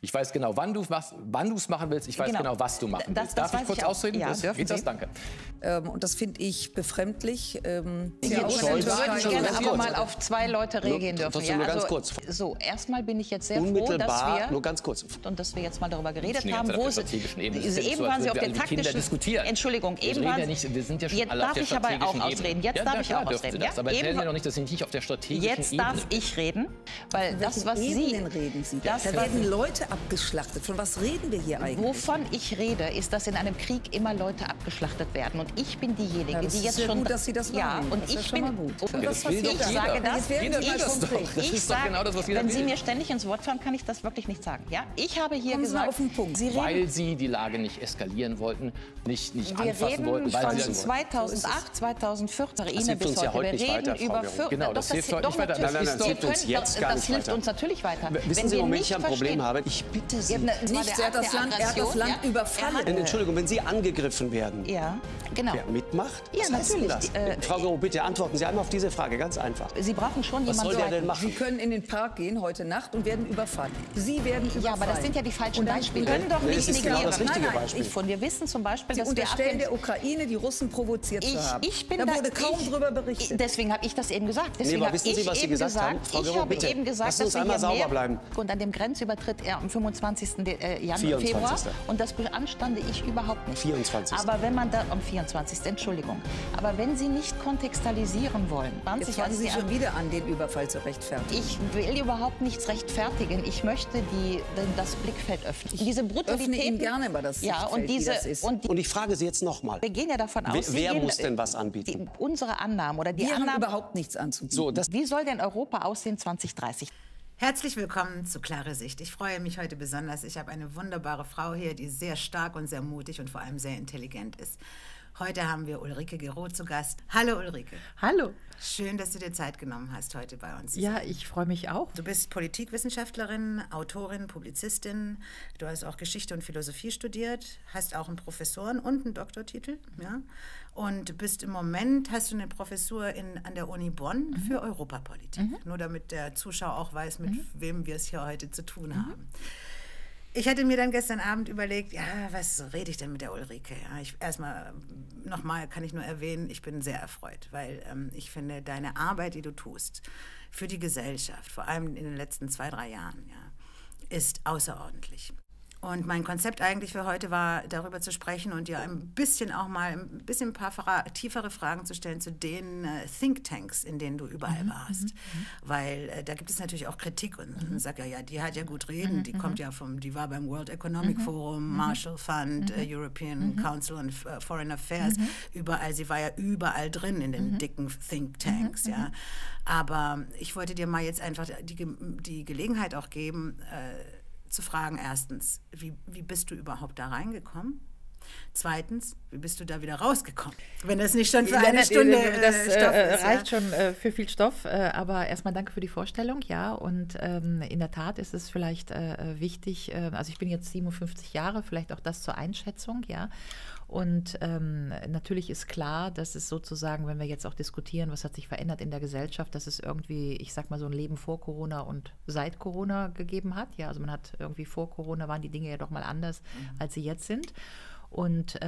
Ich weiß genau, wann du es machen willst. Ich weiß genau, was du machen willst. Darf ich kurz ausreden? Ja, geht das? Danke. Und das finde ich befremdlich. Jetzt würde ich gerne aber mal auf zwei Leute reagieren dürfen. Ja, also, ganz kurz. So, erstmal bin ich jetzt sehr froh, dass wir jetzt mal darüber geredet haben, wo sie eben waren sie auf den taktischen. Entschuldigung, eben waren sie. Wir sind ja schon alle auf der strategischen Ebene. Jetzt darf ich aber auch ausreden. Jetzt darf ich auch ausreden. Aber erzählen Sie doch nicht, dass Sie nicht auf der strategischen Ebene sind. Jetzt darf ich reden, weil das, was Sie reden, das werden Leute abgeschlachtet. Von was reden wir hier eigentlich? Wovon ich rede, ist, dass in einem Krieg immer Leute abgeschlachtet werden. Und ich bin diejenige, ja, die jetzt schon... Gut, dass Sie das machen. Ja, und das ich bin... Ja, das will doch jeder. Ich sage, wenn Sie mir ständig ins Wort fahren, kann ich das wirklich nicht sagen. Ja? Ich habe hier gesagt, weil Sie die Lage nicht eskalieren wollten, nicht anfassen wollten. Wir reden von 2008, 2014. Das hilft uns ja heute nicht weiter, Frau Guérot. Genau, das hilft heute nicht weiter. Nein, das hilft uns jetzt gar nicht weiter. Das hilft uns natürlich weiter. Wissen Sie, im Moment ich ein Problem habe? Ich bitte Sie. Nicht, er hat das Land überfallen. Entschuldigung, wenn Sie angegriffen werden... Ja. Genau. Wer mitmacht? Ja, was natürlich. Heißt denn das? Frau Guérot, bitte antworten Sie einmal auf diese Frage, ganz einfach. Sie brauchen schon jemanden. Was soll der denn machen? Sie können in den Park gehen heute Nacht und werden überfallen. Sie werden überfallen. Ja, aber das sind ja die falschen Beispiele. Sie können doch nicht negieren. Das richtige Beispiel. Wir wissen zum Beispiel, dass wir unterstellen der Ukraine, die Russen provoziert zu haben. Da wurde kaum drüber berichtet. Deswegen habe ich das eben gesagt. Deswegen habe ich eben gesagt, lassen Sie uns einmal sauber bleiben. Und an dem Grenzübertritt am 25. Januar, Februar. Und das beanstande ich überhaupt nicht. 24. Aber wenn man da am 24. Entschuldigung. Aber wenn Sie nicht kontextualisieren wollen, jetzt fangen Sie schon wieder an, den Überfall zu rechtfertigen. Ich will überhaupt nichts rechtfertigen. Ich möchte das Blickfeld öffnen. Diese Brutalität. Ich öffne Ihnen gerne mal das Blickfeld, das ist. Und ich frage Sie jetzt nochmal. Wir gehen ja davon aus, wer muss denn was anbieten? Unsere Annahmen oder die Annahmen. Wir haben überhaupt nichts anzubieten. So, wie soll denn Europa aussehen 2030? Herzlich willkommen zu Klare Sicht. Ich freue mich heute besonders. Ich habe eine wunderbare Frau hier, die sehr stark und sehr mutig und vor allem sehr intelligent ist. Heute haben wir Ulrike Guérot zu Gast. Hallo Ulrike. Hallo. Schön, dass du dir Zeit genommen hast heute bei uns. Ja, ich freue mich auch. Du bist Politikwissenschaftlerin, Autorin, Publizistin. Du hast auch Geschichte und Philosophie studiert, hast auch einen Professoren- und einen Doktortitel. Ja? Und bist im Moment, hast du eine Professur an der Uni Bonn für Europapolitik. Nur damit der Zuschauer auch weiß, mit wem wir es hier heute zu tun haben. Ich hatte mir dann gestern Abend überlegt, ja, was rede ich denn mit der Ulrike? Ja, erstmal nochmal kann ich nur erwähnen, ich bin sehr erfreut, weil ich finde, deine Arbeit, die du tust für die Gesellschaft, vor allem in den letzten 2, 3 Jahren, ja, ist außerordentlich. Und mein Konzept eigentlich für heute war, darüber zu sprechen und dir ein paar tiefere Fragen zu stellen zu den Thinktanks, in denen du überall warst. Weil da gibt es natürlich auch Kritik und man sagt, ja, die hat ja gut reden, die kommt ja die war beim World Economic Forum, Marshall Fund, European Council on Foreign Affairs, überall, sie war ja überall drin in den dicken Thinktanks, ja. Aber ich wollte dir mal jetzt einfach die Gelegenheit auch geben, zu fragen, erstens, wie bist du überhaupt da reingekommen? Zweitens, wie bist du da wieder rausgekommen? Wenn das nicht schon für eine Stunde Stoff ist, reicht schon für viel Stoff. Aber erstmal danke für die Vorstellung. Ja, und in der Tat ist es vielleicht wichtig, also ich bin jetzt 57 Jahre, vielleicht auch das zur Einschätzung, ja. Und natürlich ist klar, dass es sozusagen, wenn wir jetzt auch diskutieren, was hat sich verändert in der Gesellschaft, dass es irgendwie, ich sag mal, so ein Leben vor Corona und seit Corona gegeben hat. Ja, also man hat irgendwie vor Corona waren die Dinge ja doch mal anders, als sie jetzt sind. Und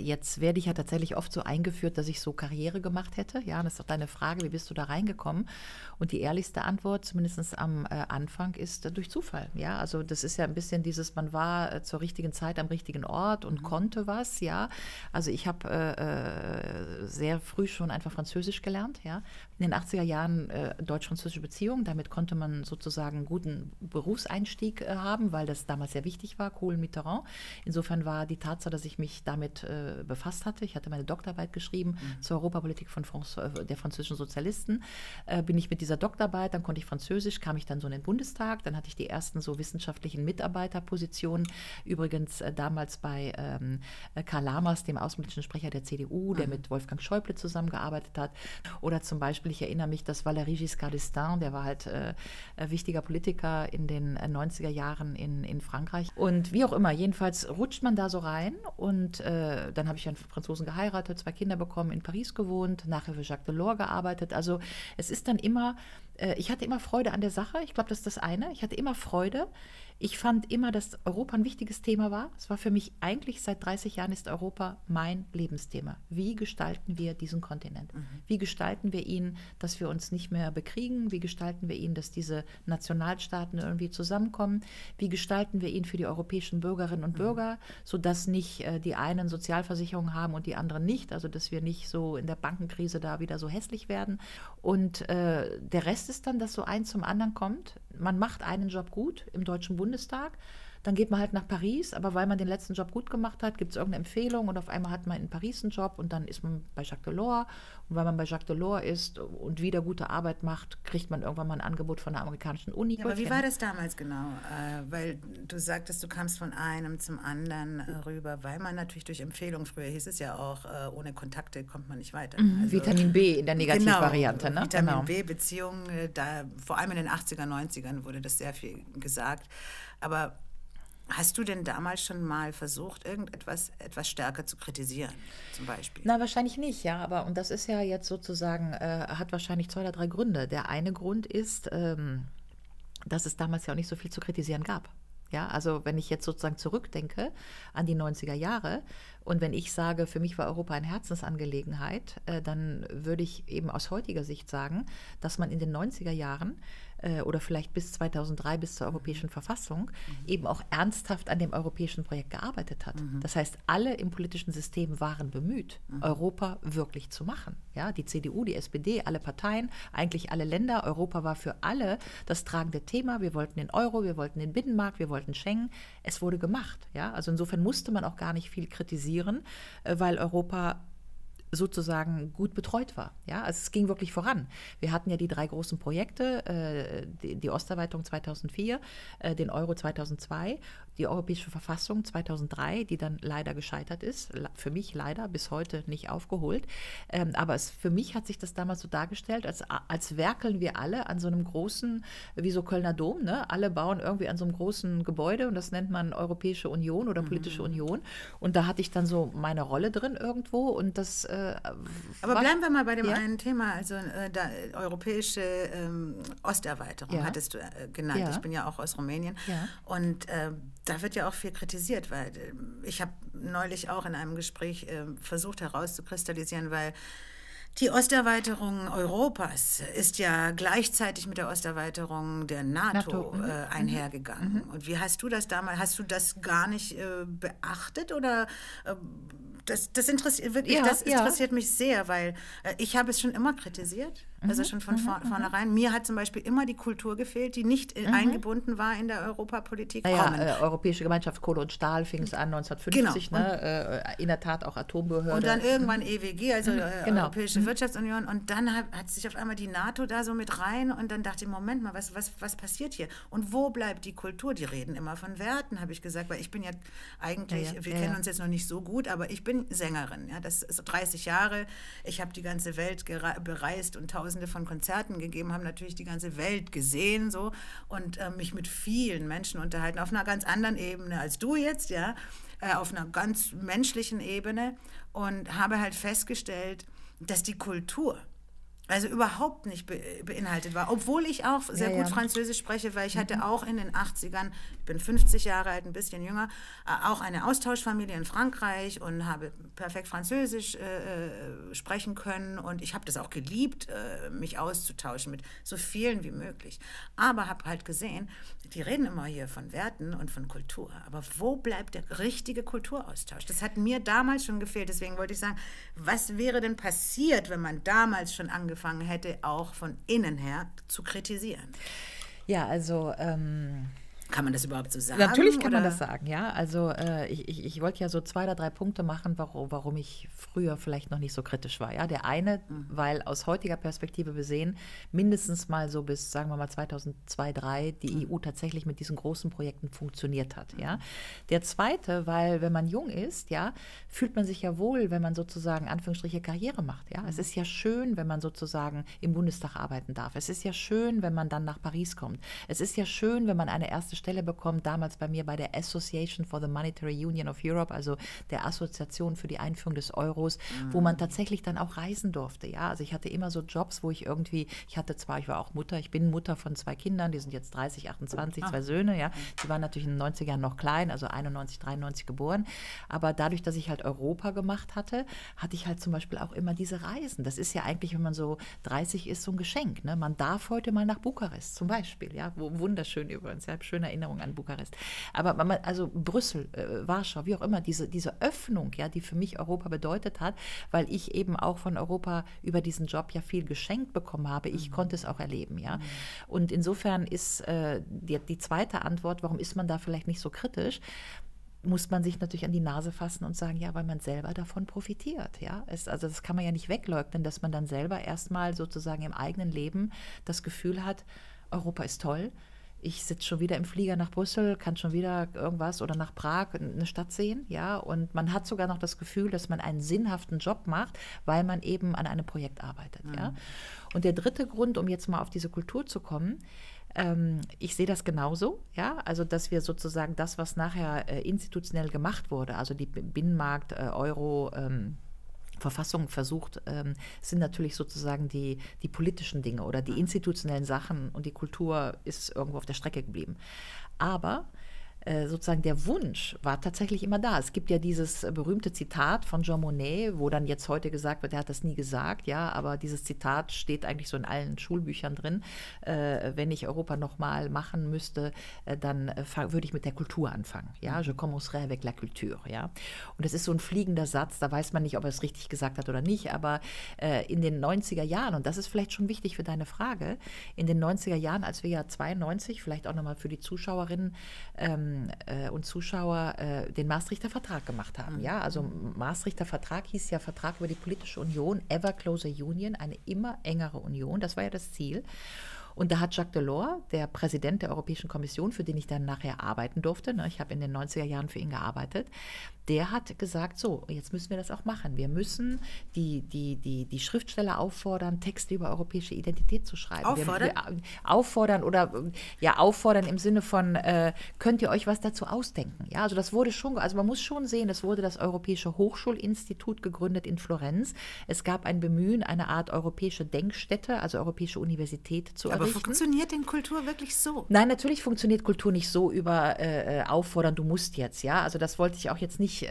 jetzt werde ich ja tatsächlich oft so eingeführt, dass ich so Karriere gemacht hätte. Ja, das ist doch deine Frage, wie bist du da reingekommen? Und die ehrlichste Antwort, zumindest am Anfang, ist durch Zufall. Ja, also das ist ja ein bisschen dieses, man war zur richtigen Zeit am richtigen Ort und konnte was. Ja, also ich habe sehr früh schon einfach Französisch gelernt. Ja, in den 80er Jahren deutsch-französische Beziehungen. Damit konnte man sozusagen einen guten Berufseinstieg haben, weil das damals sehr wichtig war, Kohl-Mitterrand. Insofern war die Tatsache, dass ich mich damit befasst hatte. Ich hatte meine Doktorarbeit geschrieben zur Europapolitik der französischen Sozialisten. Bin ich mit dieser Doktorarbeit, dann konnte ich Französisch, kam ich dann so in den Bundestag, dann hatte ich die ersten so wissenschaftlichen Mitarbeiterpositionen, übrigens damals bei Karl Lamers, dem außenpolitischen Sprecher der CDU, der mit Wolfgang Schäuble zusammengearbeitet hat. Oder zum Beispiel, ich erinnere mich, dass Valéry Giscard d'Estaing, der war halt wichtiger Politiker in den 90er Jahren in Frankreich. Und wie auch immer, jedenfalls rutscht man da so rein und dann habe ich einen Franzosen geheiratet, 2 Kinder bekommen, in Paris gewohnt, nachher für Jacques Delors gearbeitet. Also es ist dann immer ich hatte immer Freude an der Sache. Ich glaube, das ist das eine. Ich hatte immer Freude. Ich fand immer, dass Europa ein wichtiges Thema war. Es war für mich eigentlich seit 30 Jahren ist Europa mein Lebensthema. Wie gestalten wir diesen Kontinent? Wie gestalten wir ihn, dass wir uns nicht mehr bekriegen? Wie gestalten wir ihn, dass diese Nationalstaaten irgendwie zusammenkommen? Wie gestalten wir ihn für die europäischen Bürgerinnen und Bürger, sodass nicht die einen Sozialversicherung haben und die anderen nicht? Also, dass wir nicht so in der Bankenkrise da wieder so hässlich werden. Und der Rest ist dann, dass so eins zum anderen kommt. Man macht einen Job gut im Deutschen Bundestag, dann geht man halt nach Paris, aber weil man den letzten Job gut gemacht hat, gibt es irgendeine Empfehlung und auf einmal hat man in Paris einen Job und dann ist man bei Jacques Delors und weil man bei Jacques Delors ist und wieder gute Arbeit macht, kriegt man irgendwann mal ein Angebot von der amerikanischen Uni. Ja, aber wie war das damals genau? Weil du sagtest, du kamst von einem zum anderen rüber, weil man natürlich durch Empfehlungen, früher hieß es ja auch, ohne Kontakte kommt man nicht weiter. Also, Vitamin B in der Negativvariante. Genau, ne? Vitamin B, Beziehungen, da, vor allem in den 80er, 90ern wurde das sehr viel gesagt, aber hast du denn damals schon mal versucht, etwas stärker zu kritisieren, zum Beispiel? Na, wahrscheinlich nicht, ja. Aber, und das ist ja jetzt sozusagen, hat wahrscheinlich 2 oder 3 Gründe. Der eine Grund ist, dass es damals ja auch nicht so viel zu kritisieren gab. Ja, also wenn ich jetzt sozusagen zurückdenke an die 90er Jahre und wenn ich sage, für mich war Europa eine Herzensangelegenheit, dann würde ich eben aus heutiger Sicht sagen, dass man in den 90er Jahren oder vielleicht bis 2003, bis zur Europäischen Verfassung, eben auch ernsthaft an dem europäischen Projekt gearbeitet hat. Das heißt, alle im politischen System waren bemüht, Europa wirklich zu machen. Ja, die CDU, die SPD, alle Parteien, eigentlich alle Länder. Europa war für alle das tragende Thema. Wir wollten den Euro, wir wollten den Binnenmarkt, wir wollten Schengen. Es wurde gemacht. Ja? Also insofern musste man auch gar nicht viel kritisieren, weil Europa sozusagen gut betreut war. Ja? Also es ging wirklich voran. Wir hatten ja die 3 großen Projekte, die Osterweiterung 2004, den Euro 2002, die Europäische Verfassung 2003, die dann leider gescheitert ist. Für mich leider, bis heute nicht aufgeholt. Aber für mich hat sich das damals so dargestellt, als werkeln wir alle an so einem großen, wie so Kölner Dom, ne? Alle bauen irgendwie an so einem großen Gebäude und das nennt man Europäische Union oder politische Union. Und da hatte ich dann so meine Rolle drin irgendwo und das aber bleiben wir mal bei dem einen Thema, also europäische Osterweiterung hattest du genannt. Ja. Ich bin ja auch aus Rumänien und da wird ja auch viel kritisiert, weil ich habe neulich auch in einem Gespräch versucht herauszukristallisieren, weil die Osterweiterung Europas ist ja gleichzeitig mit der Osterweiterung der NATO, einhergegangen. Und wie hast du das damals, hast du das gar nicht beachtet oder das interessiert wirklich, das interessiert mich sehr, weil ich habe es schon immer kritisiert, also schon von vornherein. Mir hat zum Beispiel immer die Kultur gefehlt, die nicht eingebunden war in der Europapolitik. Ja, Europäische Gemeinschaft, Kohle und Stahl fing es an, 1950, ne? In der Tat auch Atombehörde. Und dann irgendwann EWG, also Europäische Wirtschaftsunion. Und dann hat sich auf einmal die NATO da so mit rein und dann dachte ich, Moment mal, was passiert hier? Und wo bleibt die Kultur? Die reden immer von Werten, habe ich gesagt, weil ich bin ja eigentlich, wir kennen uns jetzt noch nicht so gut, aber ich bin Sängerin. Ja, das ist 30 Jahre. Ich habe die ganze Welt bereist und Tausende von Konzerten gegeben, habe natürlich die ganze Welt gesehen so und mich mit vielen Menschen unterhalten, auf einer ganz anderen Ebene als du jetzt, ja, auf einer ganz menschlichen Ebene und habe halt festgestellt, dass die Kultur also überhaupt nicht beinhaltet war, obwohl ich auch sehr gut Französisch spreche, weil ich hatte auch in den 80ern, ich bin 50 Jahre alt, ein bisschen jünger, auch eine Austauschfamilie in Frankreich und habe perfekt Französisch sprechen können und ich habe das auch geliebt, mich auszutauschen mit so vielen wie möglich. Aber habe halt gesehen, die reden immer hier von Werten und von Kultur, aber wo bleibt der richtige Kulturaustausch? Das hat mir damals schon gefehlt, deswegen wollte ich sagen, was wäre denn passiert, wenn man damals schon angefangen hätte, auch von innen her zu kritisieren? Ja, also kann man das überhaupt so sagen? Natürlich kann man das sagen, ja. Also ich wollte ja so 2 oder 3 Punkte machen, warum ich früher vielleicht noch nicht so kritisch war. Ja, der eine, weil aus heutiger Perspektive besehen, mindestens mal so bis, sagen wir mal 2002, 2003, die EU tatsächlich mit diesen großen Projekten funktioniert hat. Ja. Der zweite, weil wenn man jung ist, ja, fühlt man sich ja wohl, wenn man sozusagen Anführungsstriche Karriere macht. Ja. Es ist ja schön, wenn man sozusagen im Bundestag arbeiten darf. Es ist ja schön, wenn man dann nach Paris kommt. Es ist ja schön, wenn man eine erste Stelle Stelle bekommen, damals bei mir bei der Association for the Monetary Union of Europe, also der Assoziation für die Einführung des Euros, wo man tatsächlich dann auch reisen durfte. Ja, also ich hatte immer so Jobs, wo ich irgendwie, ich war auch Mutter, ich bin Mutter von zwei Kindern, die sind jetzt 30, 28, zwei Söhne, ja. Die waren natürlich in den 90ern noch klein, also 91, 93 geboren, aber dadurch, dass ich halt Europa gemacht hatte, hatte ich halt zum Beispiel auch immer diese Reisen. Das ist ja eigentlich, wenn man so 30 ist, so ein Geschenk. Ne? Man darf heute mal nach Bukarest zum Beispiel, ja, wunderschön übrigens, ich habe schöne Erinnerungen an Bukarest. Aber man, also Brüssel, Warschau, wie auch immer, diese Öffnung, ja, die für mich Europa bedeutet hat, weil ich eben auch von Europa über diesen Job ja viel geschenkt bekommen habe. Ich konnte es auch erleben, ja. Und insofern ist die zweite Antwort, warum ist man da vielleicht nicht so kritisch? Muss man sich natürlich an die Nase fassen und sagen, ja, weil man selber davon profitiert. Ja? Also das kann man ja nicht wegleugnen, dass man dann selber erstmal sozusagen im eigenen Leben das Gefühl hat, Europa ist toll, ich sitze schon wieder im Flieger nach Brüssel, kann schon wieder irgendwas oder nach Prag eine Stadt sehen. Ja? Und man hat sogar noch das Gefühl, dass man einen sinnhaften Job macht, weil man eben an einem Projekt arbeitet. Mhm. Ja? Und der dritte Grund, um jetzt mal auf diese Kultur zu kommen, ich sehe das genauso, ja, also dass wir sozusagen das, was nachher institutionell gemacht wurde, also die Binnenmarkt, Euro, Verfassung versucht, sind natürlich sozusagen die politischen Dinge oder die institutionellen Sachen und die Kultur ist irgendwo auf der Strecke geblieben. Aber sozusagen der Wunsch war tatsächlich immer da. Es gibt ja dieses berühmte Zitat von Jean Monnet, wo dann jetzt heute gesagt wird, er hat das nie gesagt, ja, aber dieses Zitat steht eigentlich so in allen Schulbüchern drin. Wenn ich Europa nochmal machen müsste, dann würde ich mit der Kultur anfangen. Ja? Je commencerai avec la culture. Ja? Und das ist so ein fliegender Satz, da weiß man nicht, ob er es richtig gesagt hat oder nicht, aber in den 90er Jahren, und das ist vielleicht schon wichtig für deine Frage, in den 90er Jahren, als wir ja 92, vielleicht auch nochmal für die Zuschauerinnen und Zuschauer den Maastrichter Vertrag gemacht haben. Ja, also Maastrichter Vertrag hieß ja Vertrag über die politische Union, Ever Closer Union, eine immer engere Union, das war ja das Ziel. Und da hat Jacques Delors, der Präsident der Europäischen Kommission, für den ich dann nachher arbeiten durfte, ne, ich habe in den 90er Jahren für ihn gearbeitet, der hat gesagt, so, jetzt müssen wir das auch machen. Wir müssen die Schriftsteller auffordern, Texte über europäische Identität zu schreiben. Auffordern? Auffordern oder, ja, auffordern im Sinne von, könnt ihr euch was dazu ausdenken? Ja, also das wurde schon, also man muss schon sehen, es wurde das Europäische Hochschulinstitut gegründet in Florenz. Es gab ein Bemühen, eine Art europäische Denkstätte, also europäische Universität zu errichten. Funktioniert denn Kultur wirklich so? Nein, natürlich funktioniert Kultur nicht so über auffordern, du musst jetzt, ja. Also das wollte ich auch jetzt nicht. Nee,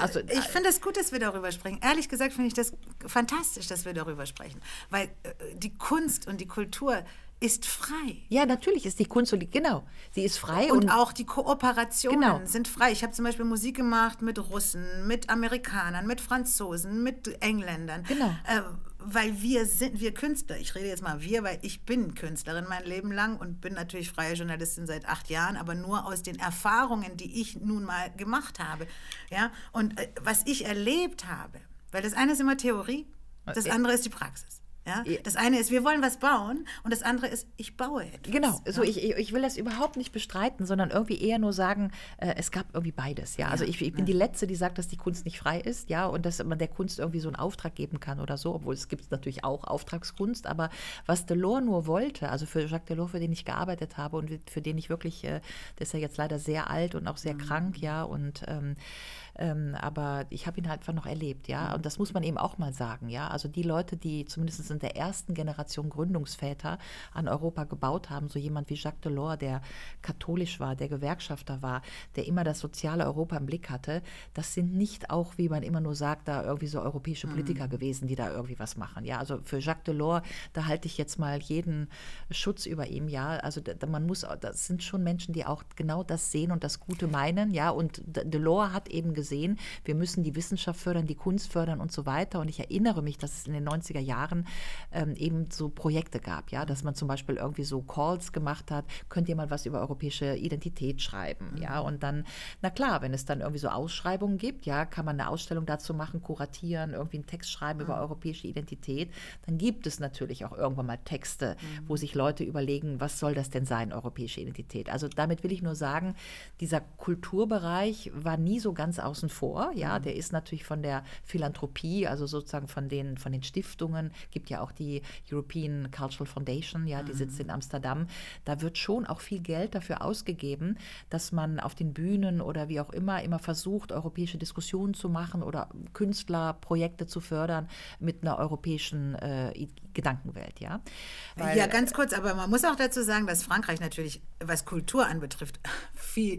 also ich finde es gut, dass wir darüber sprechen. Ehrlich gesagt finde ich das fantastisch, dass wir darüber sprechen. Weil die Kunst und die Kultur ist frei. Ja, natürlich ist die Kunst, genau, sie ist frei. Und auch die Kooperationen sind frei. Ich habe zum Beispiel Musik gemacht mit Russen, mit Amerikanern, mit Franzosen, mit Engländern. Genau. Weil wir Künstler, ich rede jetzt mal wir, weil ich bin Künstlerin mein Leben lang und bin natürlich freie Journalistin seit 8 Jahren, aber nur aus den Erfahrungen, die ich nun mal gemacht habe. Ja? Und was ich erlebt habe, weil das eine ist immer Theorie, das andere ist die Praxis. Ja? Das eine ist, wir wollen was bauen und das andere ist, ich baue etwas. Genau, so, ich will das überhaupt nicht bestreiten, sondern irgendwie eher nur sagen, es gab irgendwie beides. Ja? Also ich bin die Letzte, die sagt, dass die Kunst nicht frei ist, ja, und dass man der Kunst irgendwie so einen Auftrag geben kann oder so, obwohl es gibt natürlich auch Auftragskunst, aber was Delors nur wollte, also für Jacques Delors, für den ich gearbeitet habe und für den ich wirklich, der ist ja jetzt leider sehr alt und auch sehr krank, ja, und aber ich habe ihn halt einfach noch erlebt, ja, und das muss man eben auch mal sagen, ja, also die Leute, die zumindest in der ersten Generation Gründungsväter an Europa gebaut haben, so jemand wie Jacques Delors, der katholisch war, der Gewerkschafter war, der immer das soziale Europa im Blick hatte, das sind nicht auch, wie man immer nur sagt, da irgendwie so europäische Politiker gewesen, die da irgendwie was machen, ja, also für Jacques Delors, da halte ich jetzt mal jeden Schutz über ihm, ja, also man muss, das sind schon Menschen, die auch genau das sehen und das Gute meinen, ja, und Delors hat eben gesagt, sehen, wir müssen die Wissenschaft fördern, die Kunst fördern und so weiter. Und ich erinnere mich, dass es in den 90er Jahren eben so Projekte gab, ja, dass man zum Beispiel irgendwie so Calls gemacht hat, könnt ihr mal was über europäische Identität schreiben, ja, und dann, na klar, wenn es dann irgendwie so Ausschreibungen gibt, ja, kann man eine Ausstellung dazu machen, kuratieren, irgendwie einen Text schreiben über europäische Identität, dann gibt es natürlich auch irgendwann mal Texte, wo sich Leute überlegen, was soll das denn sein, europäische Identität. Also damit will ich nur sagen, dieser Kulturbereich war nie so ganz aus außen vor. Ja, der ist natürlich von der Philanthropie, also sozusagen von den Stiftungen, gibt ja auch die European Cultural Foundation, ja, die sitzt in Amsterdam. Da wird schon auch viel Geld dafür ausgegeben, dass man auf den Bühnen oder wie auch immer versucht, europäische Diskussionen zu machen oder Künstlerprojekte zu fördern mit einer europäischen Gedankenwelt. Ja? Ja, ganz kurz, aber man muss auch dazu sagen, dass Frankreich natürlich, was Kultur anbetrifft,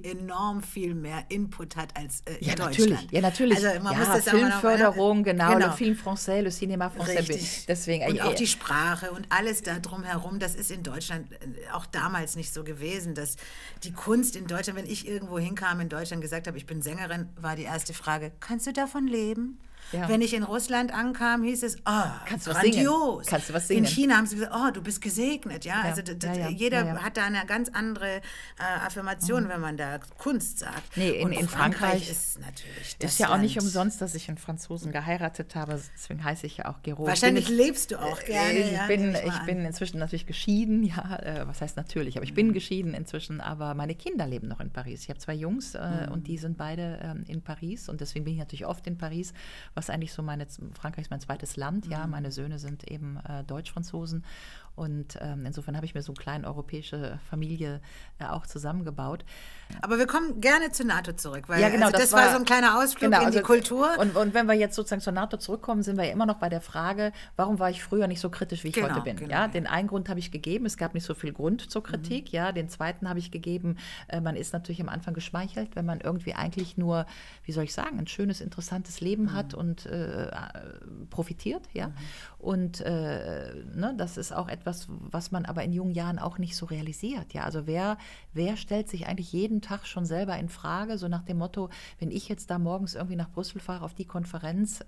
enorm viel mehr Input hat als in Deutschland. Natürlich. Ja, natürlich. Also man muss das Filmförderung, genau. Le Film Français, le Cinéma Français. Deswegen, und auch die Sprache und alles da drumherum, das ist in Deutschland auch damals nicht so gewesen, dass die Kunst in Deutschland, wenn ich irgendwo hinkam in Deutschland, gesagt habe, ich bin Sängerin, war die erste Frage, kannst du davon leben? Ja. Wenn ich in Russland ankam, hieß es, oh, kannst du was grandios singen? Kannst du was singen? In China haben sie gesagt, oh, du bist gesegnet. Ja? Ja. Also, jeder hat da eine ganz andere Affirmation, wenn man da Kunst sagt. Nee, in Frankreich ist natürlich das ist ja auch nicht umsonst, dass ich einen Franzosen geheiratet habe. Deswegen heiße ich ja auch Guérot. Wahrscheinlich lebst du auch gerne. Ich bin inzwischen natürlich geschieden. Ja, was heißt natürlich? Aber ich bin geschieden inzwischen. Aber meine Kinder leben noch in Paris. Ich habe zwei Jungs und die sind beide in Paris. Und deswegen bin ich natürlich oft in Paris, was eigentlich so Frankreich ist mein zweites Land, ja, meine Söhne sind eben Deutsch-Franzosen und insofern habe ich mir so eine kleine europäische Familie auch zusammengebaut. Aber wir kommen gerne zur NATO zurück, weil ja, genau, also das war so ein kleiner Ausflug in die Kultur. Und wenn wir jetzt sozusagen zur NATO zurückkommen, sind wir ja immer noch bei der Frage, warum war ich früher nicht so kritisch, wie ich heute bin. Genau, ja? Den einen Grund habe ich gegeben, es gab nicht so viel Grund zur Kritik, ja, den zweiten habe ich gegeben, man ist natürlich am Anfang geschmeichelt, wenn man irgendwie eigentlich nur, wie soll ich sagen, ein schönes, interessantes Leben hat und profitiert, ja. Und ne, das ist auch etwas, was man aber in jungen Jahren auch nicht so realisiert, ja. Also wer stellt sich eigentlich jeden Tag schon selber in Frage, so nach dem Motto, wenn ich jetzt da morgens irgendwie nach Brüssel fahre auf die Konferenz,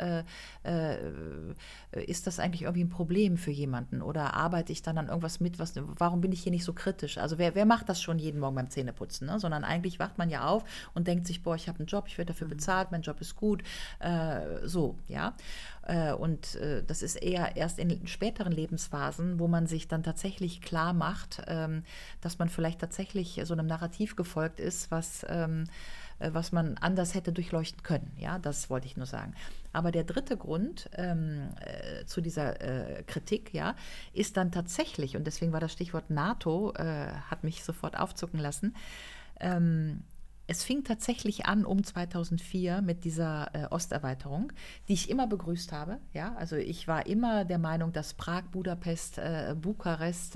ist das eigentlich irgendwie ein Problem für jemanden oder arbeite ich dann an irgendwas mit, warum bin ich hier nicht so kritisch? Also wer macht das schon jeden Morgen beim Zähneputzen, ne? Sondern eigentlich wacht man ja auf und denkt sich, boah, ich habe einen Job, ich werde dafür bezahlt, mein Job ist gut, so, ja. Und das ist eher erst in späteren Lebensphasen, wo man sich dann tatsächlich klar macht, dass man vielleicht tatsächlich so einem Narrativ gefolgt ist, was man anders hätte durchleuchten können. Ja, das wollte ich nur sagen. Aber der dritte Grund zu dieser Kritik, ja, ist dann tatsächlich, und deswegen war das Stichwort NATO, hat mich sofort aufzucken lassen, es fing tatsächlich an um 2004 mit dieser Osterweiterung, die ich immer begrüßt habe. Ja? Also ich war immer der Meinung, dass Prag, Budapest, Bukarest,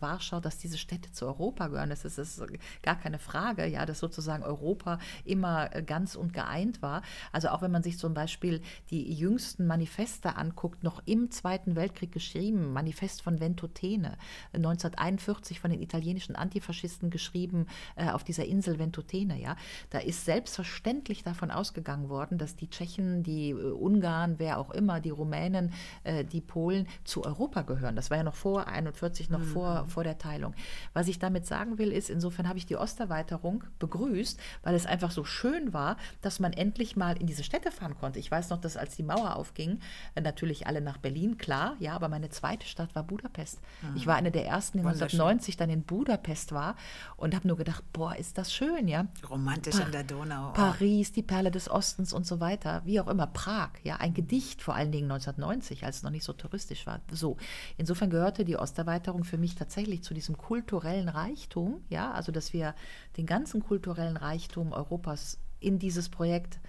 Warschau, dass diese Städte zu Europa gehören. Das ist gar keine Frage, ja? Dass sozusagen Europa immer ganz und geeint war. Also auch wenn man sich zum Beispiel die jüngsten Manifeste anguckt, noch im Zweiten Weltkrieg geschrieben, Manifest von Ventotene, 1941 von den italienischen Antifaschisten geschrieben auf dieser Insel Ventotene, ja. Da ist selbstverständlich davon ausgegangen worden, dass die Tschechen, die Ungarn, wer auch immer, die Rumänen, die Polen zu Europa gehören. Das war ja noch vor 1941, noch vor der Teilung. Was ich damit sagen will, ist, insofern habe ich die Osterweiterung begrüßt, weil es einfach so schön war, dass man endlich mal in diese Städte fahren konnte. Ich weiß noch, dass als die Mauer aufging, natürlich alle nach Berlin, klar, ja, aber meine zweite Stadt war Budapest. Ich war eine der ersten, die 1990 dann in Budapest war und habe nur gedacht, boah, ist das schön, ja. Romantisch an der Donau. Paris, die Perle des Ostens und so weiter, wie auch immer. Prag, ja, ein Gedicht, vor allen Dingen 1990, als es noch nicht so touristisch war. So, insofern gehörte die Osterweiterung für mich tatsächlich zu diesem kulturellen Reichtum, ja, also dass wir den ganzen kulturellen Reichtum Europas in dieses Projekt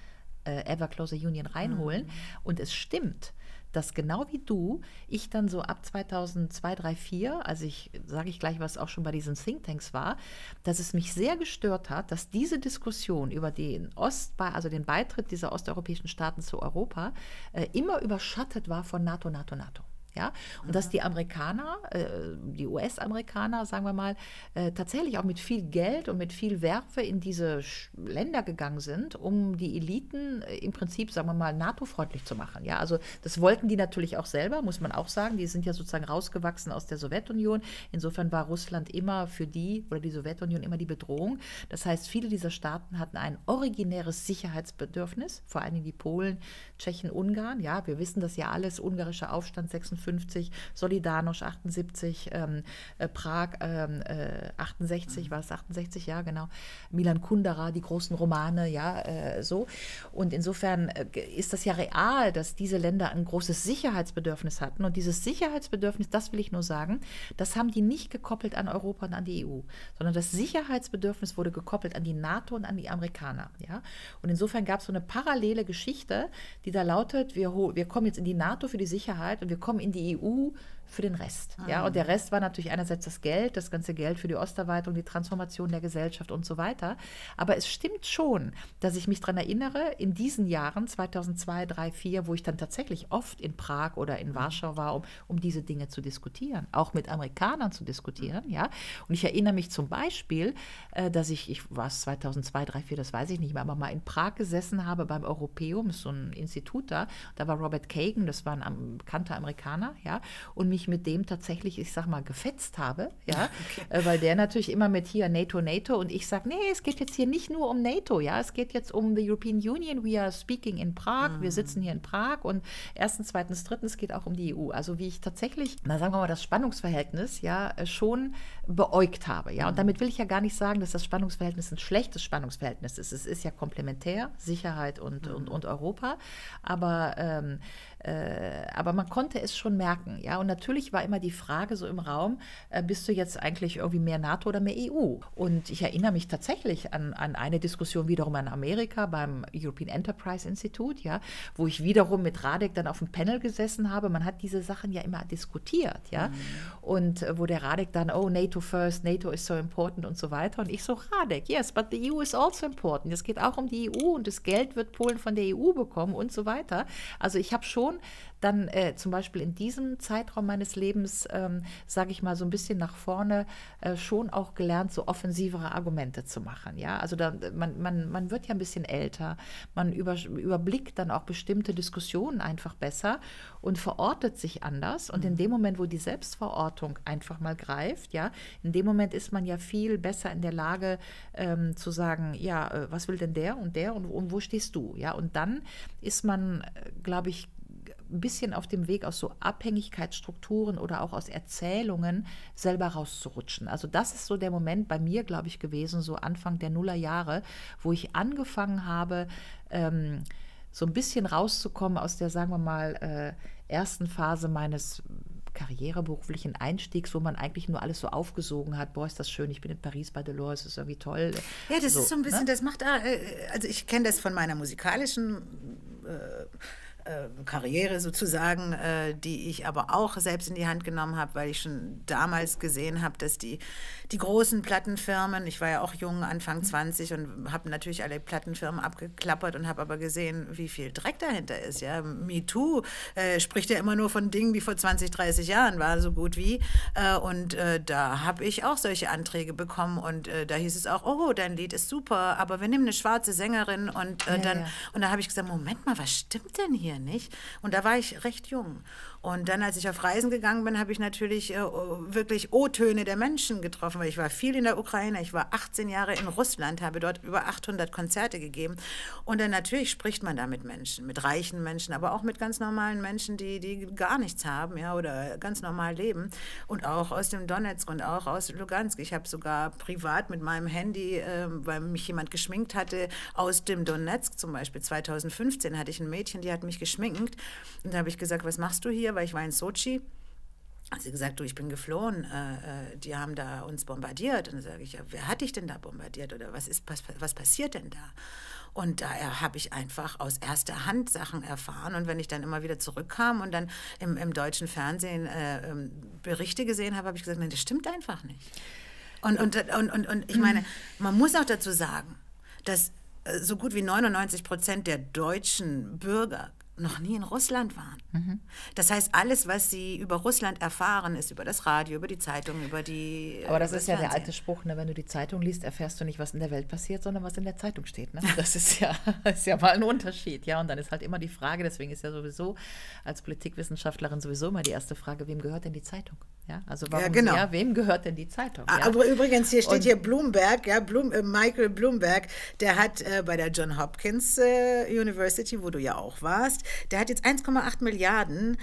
Ever Closer Union reinholen. Und es stimmt, dass genau wie du, ich dann so ab 2002, 3, 4, also ich sage ich gleich, was auch schon bei diesen Thinktanks war, dass es mich sehr gestört hat, dass diese Diskussion über den also den Beitritt dieser osteuropäischen Staaten zu Europa immer überschattet war von NATO, NATO, NATO. Ja? Und dass die Amerikaner, die US-Amerikaner, sagen wir mal, tatsächlich auch mit viel Geld und mit viel Werfe in diese Länder gegangen sind, um die Eliten im Prinzip, sagen wir mal, NATO-freundlich zu machen. Ja? Also das wollten die natürlich auch selber, muss man auch sagen. Die sind ja sozusagen rausgewachsen aus der Sowjetunion. Insofern war Russland immer für die, oder die Sowjetunion immer die Bedrohung. Das heißt, viele dieser Staaten hatten ein originäres Sicherheitsbedürfnis, vor allen Dingen die Polen, Tschechen, Ungarn. Ja, wir wissen das ja alles, ungarischer Aufstand 56. 58, Solidarność 78, Prag 68, war es 68, ja genau, Milan Kundera, die großen Romane, ja, so. Und insofern ist das ja real, dass diese Länder ein großes Sicherheitsbedürfnis hatten. Und dieses Sicherheitsbedürfnis, das will ich nur sagen, das haben die nicht gekoppelt an Europa und an die EU, sondern das Sicherheitsbedürfnis wurde gekoppelt an die NATO und an die Amerikaner. Ja? Und insofern gab es so eine parallele Geschichte, die da lautet, wir kommen jetzt in die NATO für die Sicherheit und wir kommen in die EU für den Rest. Ah. Ja? Und der Rest war natürlich einerseits das Geld, das ganze Geld für die Osterweiterung, die Transformation der Gesellschaft und so weiter. Aber es stimmt schon, dass ich mich daran erinnere, in diesen Jahren 2002, 2003, 2004, wo ich dann tatsächlich oft in Prag oder in Warschau war, um diese Dinge zu diskutieren, auch mit Amerikanern zu diskutieren. Ja? Und ich erinnere mich zum Beispiel, dass ich war es 2002, 2003, 2004, das weiß ich nicht mehr, aber mal in Prag gesessen habe beim Europäum, so ein Institut da, da war Robert Kagan, das war ein bekannter Amerikaner, ja, und mich mit dem tatsächlich, ich sag mal, gefetzt habe, ja, okay, weil der natürlich immer mit hier NATO, NATO, und ich sage, nee, es geht jetzt hier nicht nur um NATO, ja, es geht jetzt um the European Union, we are speaking in Prag, wir sitzen hier in Prag und erstens, zweitens, drittens geht auch um die EU. Also wie ich tatsächlich, na sagen wir mal, das Spannungsverhältnis ja schon beäugt habe, ja, und damit will ich ja gar nicht sagen, dass das Spannungsverhältnis ein schlechtes Spannungsverhältnis ist. Es ist ja komplementär, Sicherheit und Europa, aber man konnte es schon merken, ja, und natürlich war immer die Frage so im Raum, bist du jetzt eigentlich irgendwie mehr NATO oder mehr EU? Und ich erinnere mich tatsächlich an eine Diskussion wiederum in Amerika beim European Enterprise Institute, ja, wo ich wiederum mit Radek dann auf dem Panel gesessen habe. Man hat diese Sachen ja immer diskutiert, ja, und wo der Radek dann, oh, NATO first, NATO is so important und so weiter, und ich so, Radek, yes, but the EU is also important, es geht auch um die EU und das Geld wird Polen von der EU bekommen und so weiter. Also ich habe schon dann zum Beispiel in diesem Zeitraum meines Lebens, sage ich mal, so ein bisschen nach vorne schon auch gelernt, so offensivere Argumente zu machen. Ja? Also da, man wird ja ein bisschen älter, man überblickt dann auch bestimmte Diskussionen einfach besser und verortet sich anders. Und in dem Moment, wo die Selbstverortung einfach mal greift, ja, in dem Moment ist man ja viel besser in der Lage zu sagen, ja, was will denn der und wo stehst du? Ja? Und dann ist man, glaube ich, ein bisschen auf dem Weg aus so Abhängigkeitsstrukturen oder auch aus Erzählungen selber rauszurutschen. Also das ist so der Moment bei mir, glaube ich, gewesen, so Anfang der Nullerjahre, wo ich angefangen habe, so ein bisschen rauszukommen aus der, sagen wir mal, ersten Phase meines karriereberuflichen Einstiegs, wo man eigentlich nur alles so aufgesogen hat. Boah, ist das schön, ich bin in Paris bei Delors, das ist irgendwie toll. Ja, das so, ist so ein bisschen, ne? Das macht, also ich kenne das von meiner musikalischen Karriere sozusagen, die ich aber auch selbst in die Hand genommen habe, weil ich schon damals gesehen habe, dass die großen Plattenfirmen, ich war ja auch jung, Anfang 20, und habe natürlich alle Plattenfirmen abgeklappert und habe aber gesehen, wie viel Dreck dahinter ist. Ja? Me Too spricht ja immer nur von Dingen, die vor 20, 30 Jahren waren, so gut wie. Und da habe ich auch solche Anträge bekommen und da hieß es auch, oh, dein Lied ist super, aber wir nehmen eine schwarze Sängerin und da habe ich gesagt, Moment mal, was stimmt denn hier nicht? Und da war ich recht jung. Und dann, als ich auf Reisen gegangen bin, habe ich natürlich wirklich O-Töne der Menschen getroffen, weil ich war viel in der Ukraine, ich war 18 Jahre in Russland, habe dort über 800 Konzerte gegeben. Und dann natürlich spricht man da mit Menschen, mit reichen Menschen, aber auch mit ganz normalen Menschen, die gar nichts haben, ja, oder ganz normal leben. Und auch aus dem Donetsk und auch aus Lugansk. Ich habe sogar privat mit meinem Handy, weil mich jemand geschminkt hatte, aus dem Donetsk zum Beispiel. 2015 hatte ich ein Mädchen, die hat mich geschminkt. Und da habe ich gesagt, was machst du hier? Weil ich war in Sotschi. Also gesagt, du, ich bin geflohen, die haben da uns bombardiert. Und dann sage ich, ja, wer hat dich denn da bombardiert oder was passiert denn da? Und daher habe ich einfach aus erster Hand Sachen erfahren. Und wenn ich dann immer wieder zurückkam und dann im deutschen Fernsehen Berichte gesehen habe, habe ich gesagt, nein, das stimmt einfach nicht. Und ich meine, man muss auch dazu sagen, dass so gut wie 99% der deutschen Bürger noch nie in Russland waren. Das heißt, alles, was sie über Russland erfahren, ist über das Radio, über die Zeitung, über die Aber das ist ja der alte Spruch, ne? Wenn du die Zeitung liest, erfährst du nicht, was in der Welt passiert, sondern was in der Zeitung steht. Ne? Das ist ja mal ein Unterschied. Ja? Und dann ist halt immer die Frage, deswegen ist ja sowieso als Politikwissenschaftlerin sowieso immer die erste Frage, wem gehört denn die Zeitung? Ja, also warum, ja, genau. Ja, wem gehört denn die Zeitung? Ja? Aber übrigens, hier steht hier Bloomberg, ja, Michael Bloomberg, der hat bei der Johns Hopkins University, wo du ja auch warst, der hat jetzt 1,8 Milliarden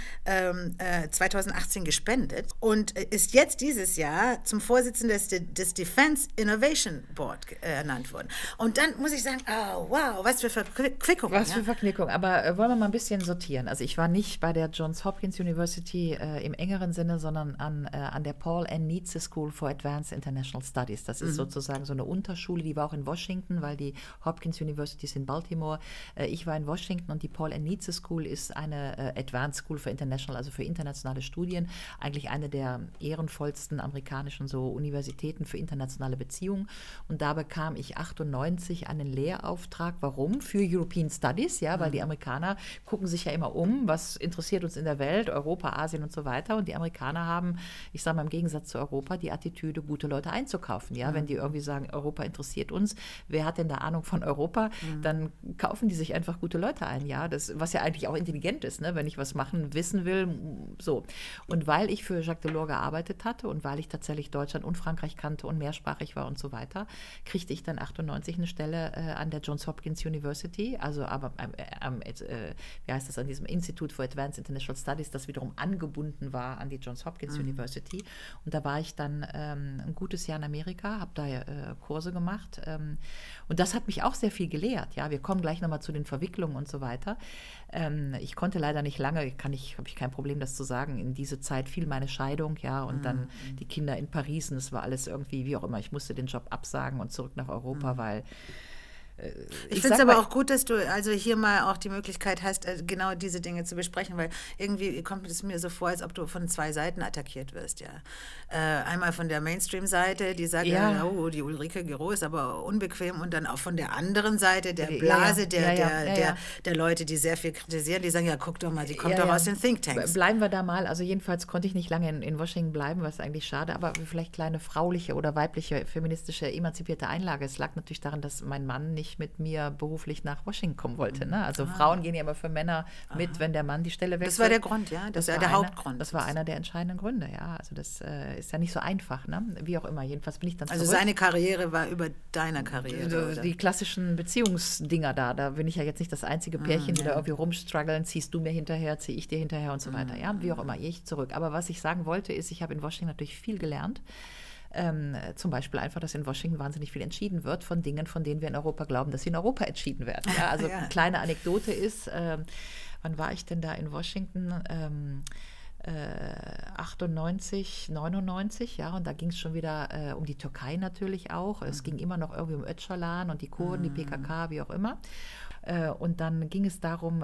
2018 gespendet und ist jetzt dieses Jahr zum Vorsitzenden des Defense Innovation Board ernannt worden. Und dann muss ich sagen, oh, wow, was für Verquickung. Was für Verquickung, aber wollen wir mal ein bisschen sortieren. Also ich war nicht bei der Johns Hopkins University im engeren Sinne, sondern an der Paul N. Nietzsche School for Advanced International Studies. Das ist sozusagen so eine Unterschule, die war auch in Washington, weil die Hopkins University ist in Baltimore. Ich war in Washington und die Paul N. Nietzsche School ist eine Advanced School for International, also für internationale Studien, eigentlich eine der ehrenvollsten amerikanischen so Universitäten für internationale Beziehungen. Und da bekam ich 98 einen Lehrauftrag. Warum? Für European Studies, ja, weil die Amerikaner gucken sich ja immer um, was interessiert uns in der Welt, Europa, Asien und so weiter. Und die Amerikaner haben, ich sage mal im Gegensatz zu Europa, die Attitüde, gute Leute einzukaufen. Ja, wenn die irgendwie sagen, Europa interessiert uns, wer hat denn da Ahnung von Europa, dann kaufen die sich einfach gute Leute ein. Ja, das, was ja eigentlich auch intelligent ist, ne? Wenn ich was wissen will, so. Und weil ich für Jacques Delors gearbeitet hatte und weil ich tatsächlich Deutschland und Frankreich kannte und mehrsprachig war und so weiter, kriegte ich dann 98 eine Stelle an der Johns Hopkins University, also aber wie heißt das, an diesem Institute for Advanced International Studies, das wiederum angebunden war an die Johns Hopkins University. Und da war ich dann ein gutes Jahr in Amerika, habe da Kurse gemacht und das hat mich auch sehr viel gelehrt. Ja, wir kommen gleich nochmal zu den Verwicklungen und so weiter. Ich konnte leider nicht lange, habe ich kein Problem, das zu sagen, in diese Zeit fiel meine Scheidung, ja, und dann die Kinder in Paris und es war alles irgendwie, wie auch immer, ich musste den Job absagen und zurück nach Europa, weil ich finde es aber auch gut, dass du also hier mal auch die Möglichkeit hast, genau diese Dinge zu besprechen, weil irgendwie kommt es mir so vor, als ob du von zwei Seiten attackiert wirst. Ja, einmal von der Mainstream-Seite, die sagt, ja, oh, die Ulrike Guérot ist aber unbequem, und dann auch von der anderen Seite, der Blase der Leute, die sehr viel kritisieren, die sagen, ja, guck doch mal, die kommt doch aus den Thinktanks. Bleiben wir da mal, also jedenfalls konnte ich nicht lange in Washington bleiben, was eigentlich schade, aber vielleicht kleine frauliche oder weibliche, feministische, emanzipierte Einlage. Es lag natürlich daran, dass mein Mann nicht mit mir beruflich nach Washington kommen wollte. Ne? Also Frauen gehen ja immer für Männer mit, wenn der Mann die Stelle wechselt. Das war der Grund, ja? Das war der Hauptgrund. Das war einer der entscheidenden Gründe, ja. Also das ist ja nicht so einfach, ne? Wie auch immer. Jedenfalls bin ich dann zurück. Also seine Karriere war über deiner Karriere, oder? Die klassischen Beziehungsdinger da. Da bin ich ja jetzt nicht das einzige Pärchen, die da irgendwie rumstruggeln. Ziehst du mir hinterher, ziehe ich dir hinterher und so weiter. Ja, wie auch immer. Ich zurück. Aber was ich sagen wollte ist, ich habe in Washington natürlich viel gelernt. Zum Beispiel einfach, dass in Washington wahnsinnig viel entschieden wird von Dingen, von denen wir in Europa glauben, dass sie in Europa entschieden werden. Ja, also eine kleine Anekdote ist, wann war ich denn da in Washington? 98, 99, ja, und da ging es schon wieder um die Türkei natürlich auch. Es ging immer noch irgendwie um Öcalan und die Kurden, die PKK, wie auch immer. Und dann ging es darum,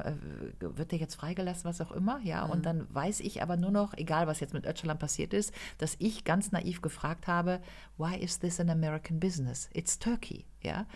wird der jetzt freigelassen, was auch immer, ja, und dann weiß ich aber nur noch, egal was jetzt mit Öcalan passiert ist, dass ich ganz naiv gefragt habe, why is this an American business? It's Turkey. Ja,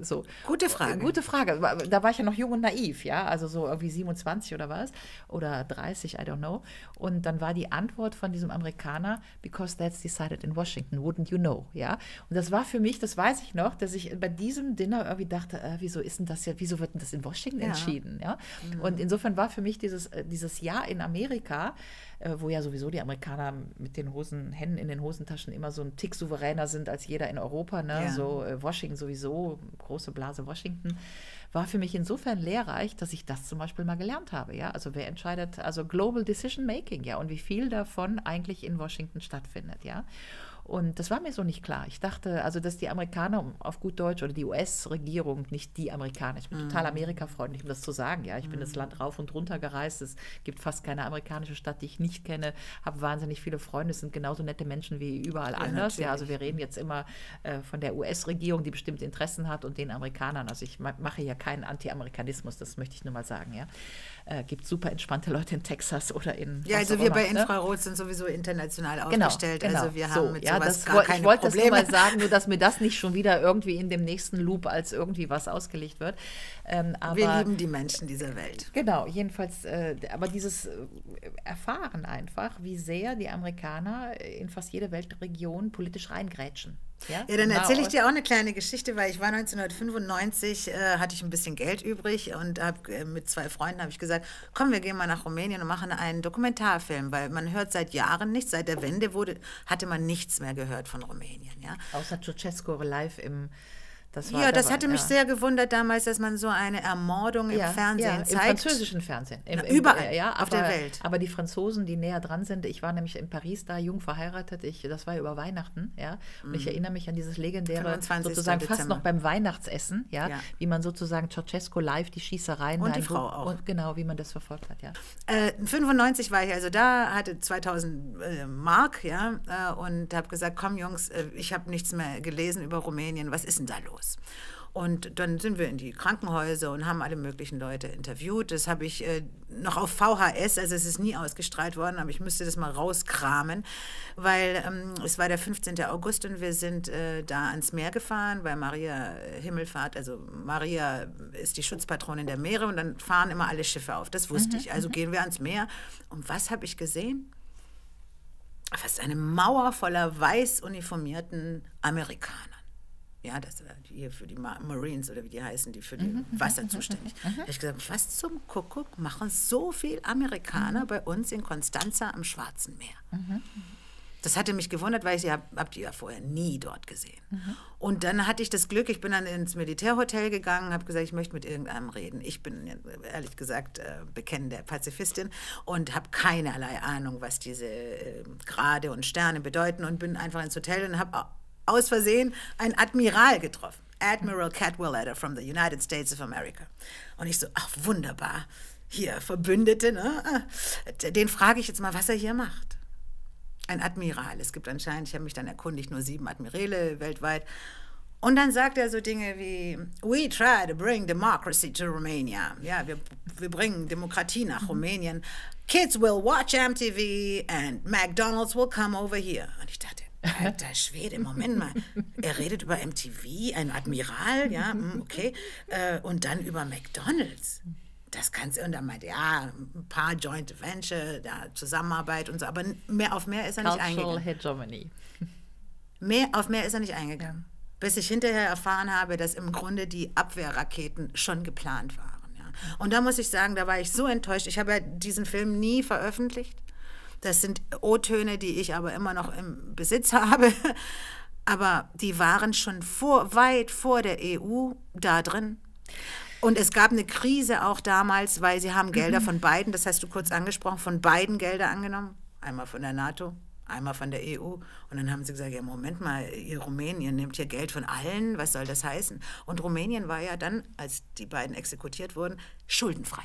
so. Gute Frage. Gute Frage. Da war ich ja noch jung und naiv, ja, also so irgendwie 27 oder was, oder 30, I don't know. Und dann war die Antwort von diesem Amerikaner, because that's decided in Washington, wouldn't you know, ja. Und das war für mich, das weiß ich noch, dass ich bei diesem Dinner irgendwie dachte, wieso ist denn das ja, wieso wird denn das in Washington entschieden, ja. Und insofern war für mich dieses Jahr in Amerika, wo ja sowieso die Amerikaner mit den Händen in den Hosentaschen immer so ein Tick souveräner sind als jeder in Europa, ne? Ja. So Washington sowieso, große Blase Washington, war für mich insofern lehrreich, dass ich das zum Beispiel mal gelernt habe, ja, also wer entscheidet, also Global Decision Making, ja, und wie viel davon eigentlich in Washington stattfindet, ja. Und das war mir so nicht klar. Ich dachte, also dass die Amerikaner auf gut Deutsch oder die US-Regierung, nicht die Amerikaner, ich bin total amerikafreundlich, um das zu sagen. Ja, ich bin das Land rauf und runter gereist. Es gibt fast keine amerikanische Stadt, die ich nicht kenne. Habe wahnsinnig viele Freunde. Es sind genauso nette Menschen wie überall anders. Ja, also wir reden jetzt immer von der US-Regierung, die bestimmte Interessen hat, und den Amerikanern. Also ich mache ja keinen Anti-Amerikanismus, das möchte ich nur mal sagen. Ja, gibt super entspannte Leute in Texas oder in... Ja, also wir bei Infrarot sind sowieso international aufgestellt. Genau. Also wir haben so, mit ja, das ich wollte das nur mal sagen, nur dass mir das nicht schon wieder irgendwie in dem nächsten Loop als irgendwie was ausgelegt wird. Aber wir lieben die Menschen dieser Welt. Genau, jedenfalls, aber dieses Erfahren einfach, wie sehr die Amerikaner in fast jede Weltregion politisch reingrätschen. Ja, dann erzähle ich dir auch eine kleine Geschichte, weil ich war 1995, hatte ich ein bisschen Geld übrig und hab, mit zwei Freunden habe ich gesagt, komm, wir gehen mal nach Rumänien und machen einen Dokumentarfilm, weil man hört seit Jahren nichts, seit der Wende hatte man nichts mehr gehört von Rumänien. Ja? Außer Ceaușescu live im... Das war ja, das hatte mich sehr gewundert damals, dass man so eine Ermordung im Fernsehen zeigt. Im französischen Fernsehen. Überall auf der Welt. Aber die Franzosen, die näher dran sind, ich war nämlich in Paris da, jung verheiratet, das war über Weihnachten, ja, und ich erinnere mich an dieses legendäre, sozusagen fast noch beim Weihnachtsessen, ja, wie man sozusagen Ceaușescu live die Schießereien. Und die Frau auch. Und genau, wie man das verfolgt hat, ja. 95 war ich also da, hatte 2000 Mark, ja, und habe gesagt, komm Jungs, ich habe nichts mehr gelesen über Rumänien, was ist denn da los? Und dann sind wir in die Krankenhäuser und haben alle möglichen Leute interviewt. Das habe ich noch auf VHS, also es ist nie ausgestrahlt worden, aber ich müsste das mal rauskramen, weil es war der 15. August und wir sind da ans Meer gefahren, weil Maria Himmelfahrt, also Maria ist die Schutzpatronin der Meere und dann fahren immer alle Schiffe auf, das wusste ich. Also gehen wir ans Meer und was habe ich gesehen? Fast eine Mauer voller weiß uniformierten Amerikaner. Ja, das hier für die Marines oder wie die heißen, die für die Wasser zuständig. Da habe ich gesagt, was zum Kuckuck machen so viel Amerikaner bei uns in Konstanza am Schwarzen Meer? Das hatte mich gewundert, weil ich sie hab die ja vorher nie dort gesehen. Und dann hatte ich das Glück, ich bin dann ins Militärhotel gegangen, habe gesagt, ich möchte mit irgendeinem reden. Ich bin ehrlich gesagt bekennende Pazifistin und habe keinerlei Ahnung, was diese Grade und Sterne bedeuten und bin einfach ins Hotel und habe aus Versehen einen Admiral getroffen. Admiral Catwelletta from the United States of America. Und ich so, ach wunderbar, hier Verbündete, ne? Den frage ich jetzt mal, was er hier macht. Ein Admiral, es gibt anscheinend, ich habe mich dann erkundigt, nur 7 Admirale weltweit. Und dann sagt er so Dinge wie, we try to bring democracy to Romania. Ja, wir bringen Demokratie nach Rumänien. Kids will watch MTV and McDonald's will come over here. Und ich dachte, alter Schwede, Moment mal, er redet über MTV, ein Admiral, ja, okay, und dann über McDonald's. Das kannst du, und dann meinte, ja, ein paar Joint Venture, ja, Zusammenarbeit und so, aber mehr auf mehr ist er nicht eingegangen. Cultural Hegemony. Mehr auf mehr ist er nicht eingegangen, bis ich hinterher erfahren habe, dass im Grunde die Abwehrraketen schon geplant waren. Ja. Und da muss ich sagen, da war ich so enttäuscht, ich habe ja diesen Film nie veröffentlicht. Das sind O-Töne, die ich aber immer noch im Besitz habe. Aber die waren schon weit vor der EU da drin. Und es gab eine Krise auch damals, weil sie haben Gelder von beiden, das hast du kurz angesprochen, von beiden Gelder angenommen. Einmal von der NATO, einmal von der EU. Und dann haben sie gesagt, ja Moment mal, ihr Rumänien nimmt hier Geld von allen, was soll das heißen? Und Rumänien war ja dann, als die beiden exekutiert wurden, schuldenfrei.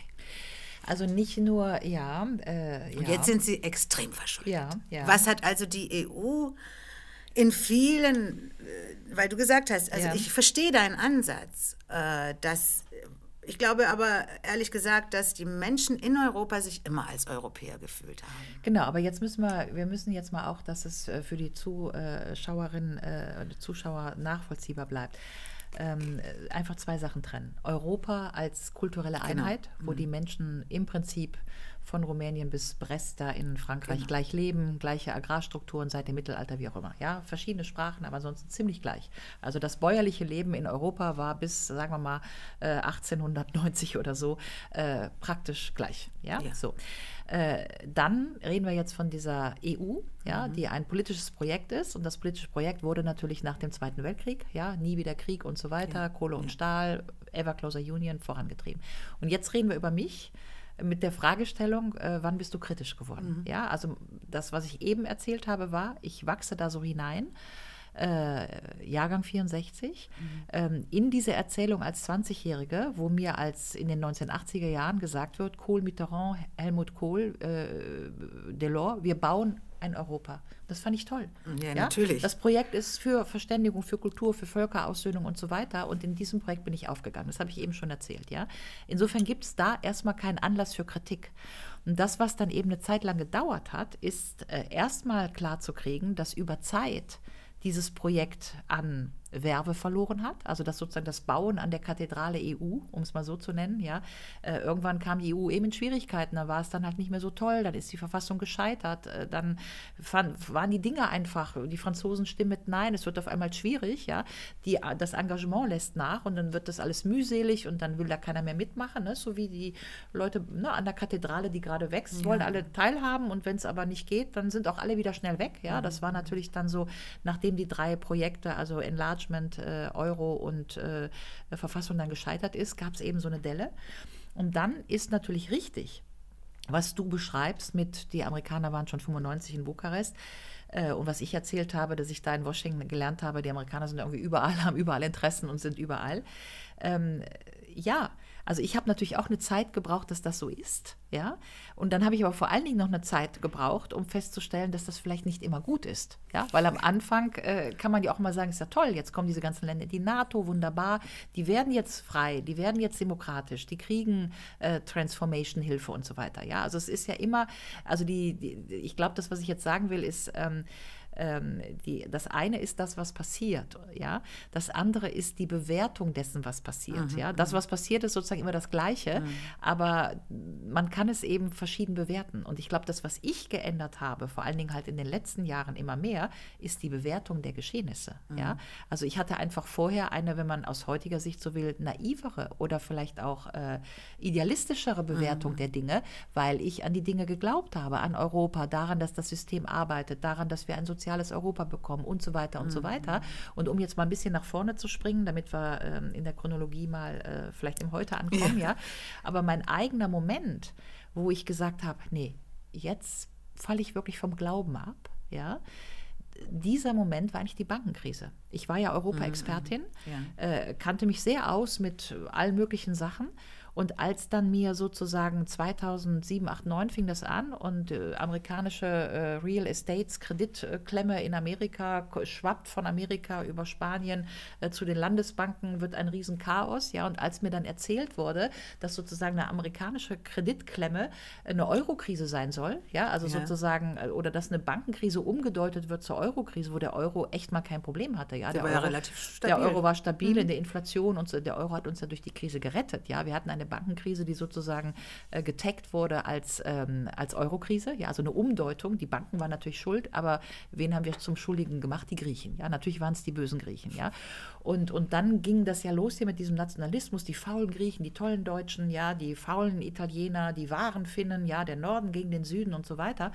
Also nicht nur, ja. Und jetzt sind sie extrem verschuldet. Ja, ja. Was hat also die EU in vielen, weil du gesagt hast, also ich verstehe deinen Ansatz, dass, ich glaube aber ehrlich gesagt, dass die Menschen in Europa sich immer als Europäer gefühlt haben. Genau, aber jetzt müssen wir müssen jetzt mal auch, dass es für die Zuschauerinnen und Zuschauer nachvollziehbar bleibt. Einfach zwei Sachen trennen. Europa als kulturelle Einheit, wo die Menschen im Prinzip von Rumänien bis Brest da in Frankreich gleich leben, gleiche Agrarstrukturen seit dem Mittelalter, wie auch immer. Ja, verschiedene Sprachen, aber ansonsten ziemlich gleich. Also das bäuerliche Leben in Europa war bis, sagen wir mal, 1890 oder so praktisch gleich. Ja? Ja. So. Dann reden wir jetzt von dieser EU, ja, die ein politisches Projekt ist. Und das politische Projekt wurde natürlich nach dem Zweiten Weltkrieg, ja, nie wieder Krieg und so weiter, Kohle und Stahl, Ever Closer Union vorangetrieben. Und jetzt reden wir über mich. Mit der Fragestellung, wann bist du kritisch geworden? Ja, also das, was ich eben erzählt habe, war, ich wachse da so hinein, Jahrgang 64, in diese Erzählung als 20-Jährige, wo mir als in den 1980er Jahren gesagt wird, Kohl-Mitterrand, Helmut Kohl, Delors, wir bauen ein Europa. Das fand ich toll. Ja, ja, natürlich. Das Projekt ist für Verständigung, für Kultur, für Völkeraussöhnung und so weiter. Und in diesem Projekt bin ich aufgegangen. Das habe ich eben schon erzählt. Ja? Insofern gibt es da erstmal keinen Anlass für Kritik. Und das, was dann eben eine Zeit lang gedauert hat, ist erstmal klarzukriegen, dass über Zeit dieses Projekt an Werbe verloren hat, also das sozusagen das Bauen an der Kathedrale EU, um es mal so zu nennen, ja, irgendwann kam die EU eben in Schwierigkeiten, da war es dann halt nicht mehr so toll, dann ist die Verfassung gescheitert, dann waren die Dinge einfach, die Franzosen stimmen mit Nein, es wird auf einmal schwierig, ja, das Engagement lässt nach und dann wird das alles mühselig und dann will da keiner mehr mitmachen, ne? So wie die Leute, ne, an der Kathedrale, die gerade wächst, wollen alle teilhaben und wenn es aber nicht geht, dann sind auch alle wieder schnell weg, ja, das war natürlich dann so, nachdem die drei Projekte, also Enlarge, Management, Euro und Verfassung dann gescheitert ist, gab es eben so eine Delle. Und dann ist natürlich richtig, was du beschreibst mit, die Amerikaner waren schon 95 in Bukarest, und was ich erzählt habe, dass ich da in Washington gelernt habe, die Amerikaner sind irgendwie überall, haben überall Interessen und sind überall. Ja, also ich habe natürlich auch eine Zeit gebraucht, dass das so ist, ja. Und dann habe ich aber vor allen Dingen noch eine Zeit gebraucht, um festzustellen, dass das vielleicht nicht immer gut ist, ja. Weil am Anfang kann man ja auch mal sagen, ist ja toll, jetzt kommen diese ganzen Länder, die NATO, wunderbar, die werden jetzt frei, die werden jetzt demokratisch, die kriegen Transformation-Hilfe und so weiter, ja. Also es ist ja immer, also ich glaube, das, was ich jetzt sagen will, ist, das eine ist das, was passiert, ja. Das andere ist die Bewertung dessen, was passiert, aha, ja. Das, was passiert, ist sozusagen immer das Gleiche, mhm, aber man kann es eben verschieden bewerten. Und ich glaube, das, was ich geändert habe, vor allen Dingen halt in den letzten Jahren immer mehr, ist die Bewertung der Geschehnisse, mhm, ja. Also ich hatte einfach vorher eine, wenn man aus heutiger Sicht so will, naivere oder vielleicht auch idealistischere Bewertung, mhm, der Dinge, weil ich an die Dinge geglaubt habe, an Europa, daran, dass das System arbeitet, daran, dass wir ein soziales Europa bekommen und so weiter und, mhm, so weiter. Und um jetzt mal ein bisschen nach vorne zu springen, damit wir in der Chronologie mal vielleicht im Heute ankommen, ja, aber mein eigener Moment, wo ich gesagt habe, nee, jetzt falle ich wirklich vom Glauben ab, ja, dieser Moment war eigentlich die Bankenkrise. Ich war ja Europa-Expertin, mhm, ja, kannte mich sehr aus mit allen möglichen Sachen. Und als dann mir sozusagen 2007, 2008, 2009 fing das an und amerikanische Real Estates Kreditklemme in Amerika schwappt von Amerika über Spanien zu den Landesbanken, wird ein Riesenchaos. Ja, und als mir dann erzählt wurde, dass sozusagen eine amerikanische Kreditklemme eine Eurokrise sein soll, ja, also ja, sozusagen, oder dass eine Bankenkrise umgedeutet wird zur Eurokrise, wo der Euro echt mal kein Problem hatte. Ja, der war ja relativ stabil. Der Euro war stabil, mhm, in der Inflation und so, der Euro hat uns ja durch die Krise gerettet. Ja, wir hatten eine Bankenkrise, die sozusagen getaggt wurde als Eurokrise, ja, also eine Umdeutung. Die Banken waren natürlich schuld, aber wen haben wir zum Schuldigen gemacht? Die Griechen, ja, natürlich waren es die bösen Griechen, ja. Und dann ging das ja los hier mit diesem Nationalismus, die faulen Griechen, die tollen Deutschen, ja, die faulen Italiener, die wahren Finnen, ja, der Norden gegen den Süden und so weiter.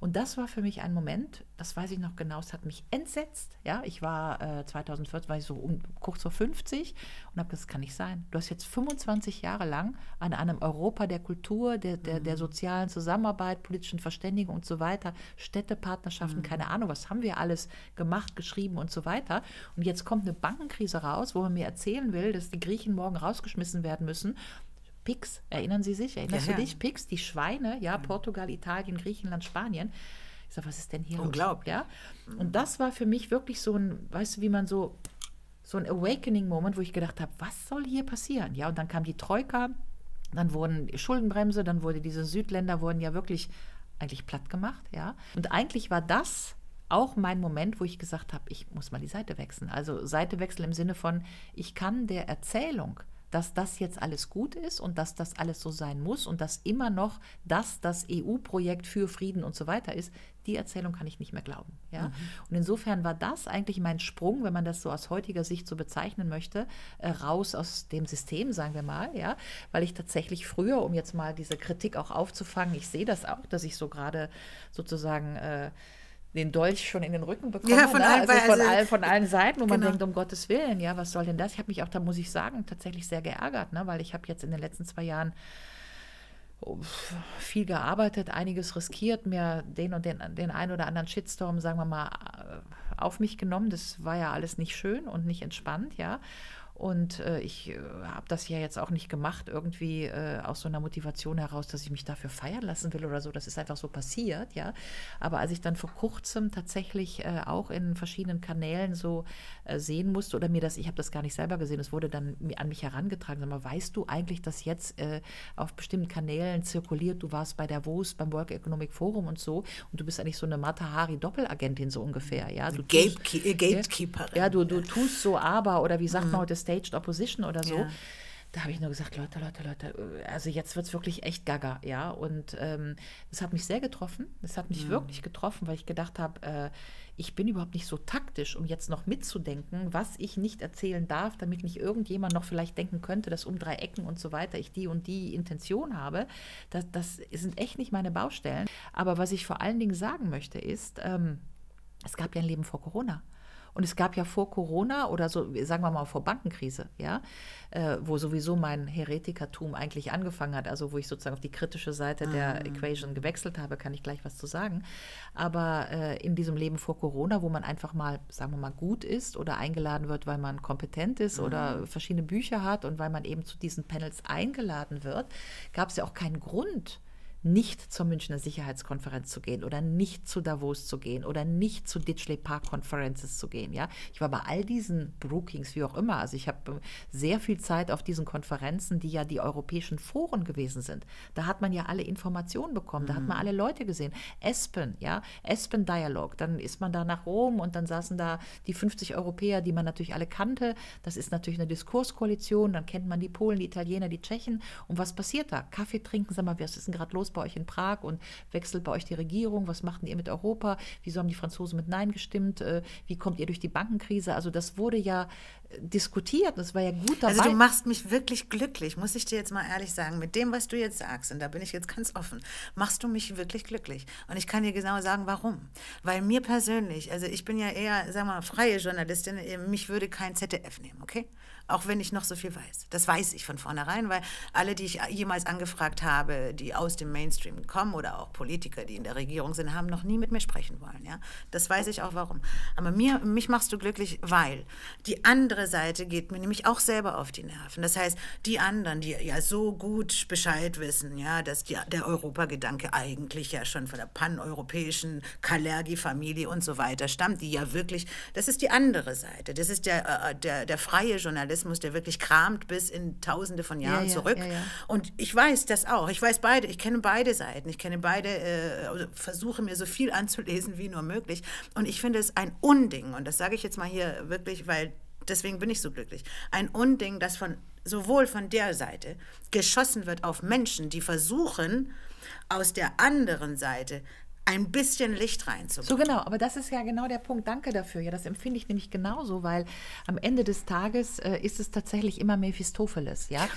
Und das war für mich ein Moment, das weiß ich noch genau, es hat mich entsetzt. Ja, ich war 2014, war ich so kurz vor 50 und habe gesagt, das kann nicht sein. Du hast jetzt 25 Jahre lang an einem Europa der Kultur, der sozialen Zusammenarbeit, politischen Verständigung und so weiter, Städtepartnerschaften, mhm, keine Ahnung, was haben wir alles gemacht, geschrieben und so weiter. Und jetzt kommt eine Bankenkrise raus, wo man mir erzählen will, dass die Griechen morgen rausgeschmissen werden müssen. Pix, erinnern Sie sich? Erinnerst du dich? Pix, die Schweine, ja, Portugal, Italien, Griechenland, Spanien. Ich sage, was ist denn hier los? Unglaublich. Ja? Und das war für mich wirklich so ein, weißt du, wie man so ein Awakening-Moment, wo ich gedacht habe, was soll hier passieren? Ja, und dann kam die Troika, dann wurden Schuldenbremse, dann wurden diese Südländer, wurden ja wirklich eigentlich platt gemacht, ja. Und eigentlich war das auch mein Moment, wo ich gesagt habe, ich muss mal die Seite wechseln. Also Seite wechseln im Sinne von, ich kann der Erzählung, dass das jetzt alles gut ist und dass das alles so sein muss und dass immer noch das EU-Projekt für Frieden und so weiter ist, die Erzählung kann ich nicht mehr glauben. Ja? Mhm. Und insofern war das eigentlich mein Sprung, wenn man das so aus heutiger Sicht so bezeichnen möchte, raus aus dem System, sagen wir mal, ja, weil ich tatsächlich früher, um jetzt mal diese Kritik auch aufzufangen, ich sehe das auch, dass ich so gerade sozusagen den Dolch schon in den Rücken bekommen, ja, von allen Seiten, wo man genau denkt, um Gottes Willen, ja, was soll denn das? Ich habe mich auch, da muss ich sagen, tatsächlich sehr geärgert, ne, weil ich habe jetzt in den letzten 2 Jahren viel gearbeitet, einiges riskiert, mir den einen oder anderen Shitstorm, sagen wir mal, auf mich genommen. Das war ja alles nicht schön und nicht entspannt, ja. Und ich habe das ja jetzt auch nicht gemacht irgendwie aus so einer Motivation heraus, dass ich mich dafür feiern lassen will oder so. Das ist einfach so passiert, ja. Aber als ich dann vor kurzem tatsächlich auch in verschiedenen Kanälen so sehen musste oder ich habe das gar nicht selber gesehen, es wurde dann an mich herangetragen, sag mal, weißt du eigentlich, dass jetzt auf bestimmten Kanälen zirkuliert, du warst bei Davos, beim World Economic Forum und so und du bist eigentlich so eine Mata Hari-Doppelagentin so ungefähr, ja. Du Gatekeeperin. Ja, du tust so aber, oder wie sagt man heute, Staged Opposition oder so, ja. Da habe ich nur gesagt, Leute, also jetzt wird es wirklich echt gaga, ja, und das hat mich sehr getroffen, das hat mich wirklich getroffen, weil ich gedacht habe, ich bin überhaupt nicht so taktisch, um jetzt noch mitzudenken, was ich nicht erzählen darf, damit nicht irgendjemand noch vielleicht denken könnte, dass um 3 Ecken und so weiter ich die und die Intention habe, das sind echt nicht meine Baustellen, aber was ich vor allen Dingen sagen möchte ist, es gab ja ein Leben vor Corona. Und es gab ja vor Corona oder so, sagen wir mal vor Bankenkrise, ja, wo sowieso mein Heretikertum eigentlich angefangen hat, also wo ich sozusagen auf die kritische Seite der Equation gewechselt habe, kann ich gleich was zu sagen. Aber in diesem Leben vor Corona, wo man einfach mal, sagen wir mal, gut ist oder eingeladen wird, weil man kompetent ist oder verschiedene Bücher hat und weil man eben zu diesen Panels eingeladen wird, gab es ja auch keinen Grund, nicht zur Münchner Sicherheitskonferenz zu gehen oder nicht zu Davos zu gehen oder nicht zu Ditchley Park Conferences zu gehen. Ja? Ich war bei all diesen Brookings, wie auch immer, also ich habe sehr viel Zeit auf diesen Konferenzen, die ja die europäischen Foren gewesen sind. Da hat man ja alle Informationen bekommen, da hat man alle Leute gesehen. Aspen, ja, Aspen Dialog, dann ist man da nach Rom und dann saßen da die 50 Europäer, die man natürlich alle kannte. Das ist natürlich eine Diskurskoalition, dann kennt man die Polen, die Italiener, die Tschechen. Und was passiert da? Kaffee trinken, sag mal, was ist denn gerade los bei euch in Prag und wechselt bei euch die Regierung, was macht ihr mit Europa, wieso haben die Franzosen mit Nein gestimmt, wie kommt ihr durch die Bankenkrise, also das wurde ja diskutiert, das war ja gut dabei. Also du machst mich wirklich glücklich, muss ich dir jetzt mal ehrlich sagen, mit dem, was du jetzt sagst, und da bin ich jetzt ganz offen, machst du mich wirklich glücklich und ich kann dir genau sagen, warum, weil mir persönlich, also ich bin ja eher, sagen wir mal, freie Journalistin, mich würde kein ZDF nehmen, okay? Auch wenn ich noch so viel weiß. Das weiß ich von vornherein, weil alle, die ich jemals angefragt habe, die aus dem Mainstream kommen oder auch Politiker, die in der Regierung sind, haben noch nie mit mir sprechen wollen. Ja? Das weiß ich auch, warum. Aber mich machst du glücklich, weil die andere Seite geht mir nämlich auch selber auf die Nerven. Das heißt, die anderen, die ja so gut Bescheid wissen, ja, dass der Europagedanke eigentlich ja schon von der paneuropäischen Kalergi-Familie und so weiter stammt, die ja wirklich, das ist die andere Seite. Das ist der freie Journalist, der wirklich kramt bis in Tausende von Jahren zurück. Ja, ja. Und ich weiß das auch. Ich weiß beide. Ich kenne beide Seiten. Ich kenne beide, also versuche mir so viel anzulesen wie nur möglich. Und ich finde es ein Unding. Und das sage ich jetzt mal hier wirklich, weil deswegen bin ich so glücklich. Ein Unding, das sowohl von der Seite geschossen wird auf Menschen, die versuchen, aus der anderen Seite ein bisschen Licht reinzubringen. So genau, aber das ist ja genau der Punkt. Danke dafür. Ja, das empfinde ich nämlich genauso, weil am Ende des Tages ist es tatsächlich immer Mephistopheles. Ja?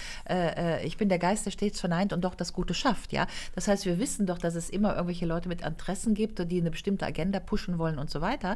Ich bin der Geist, der stets verneint und doch das Gute schafft. Ja? Das heißt, wir wissen doch, dass es immer irgendwelche Leute mit Interessen gibt, die eine bestimmte Agenda pushen wollen und so weiter.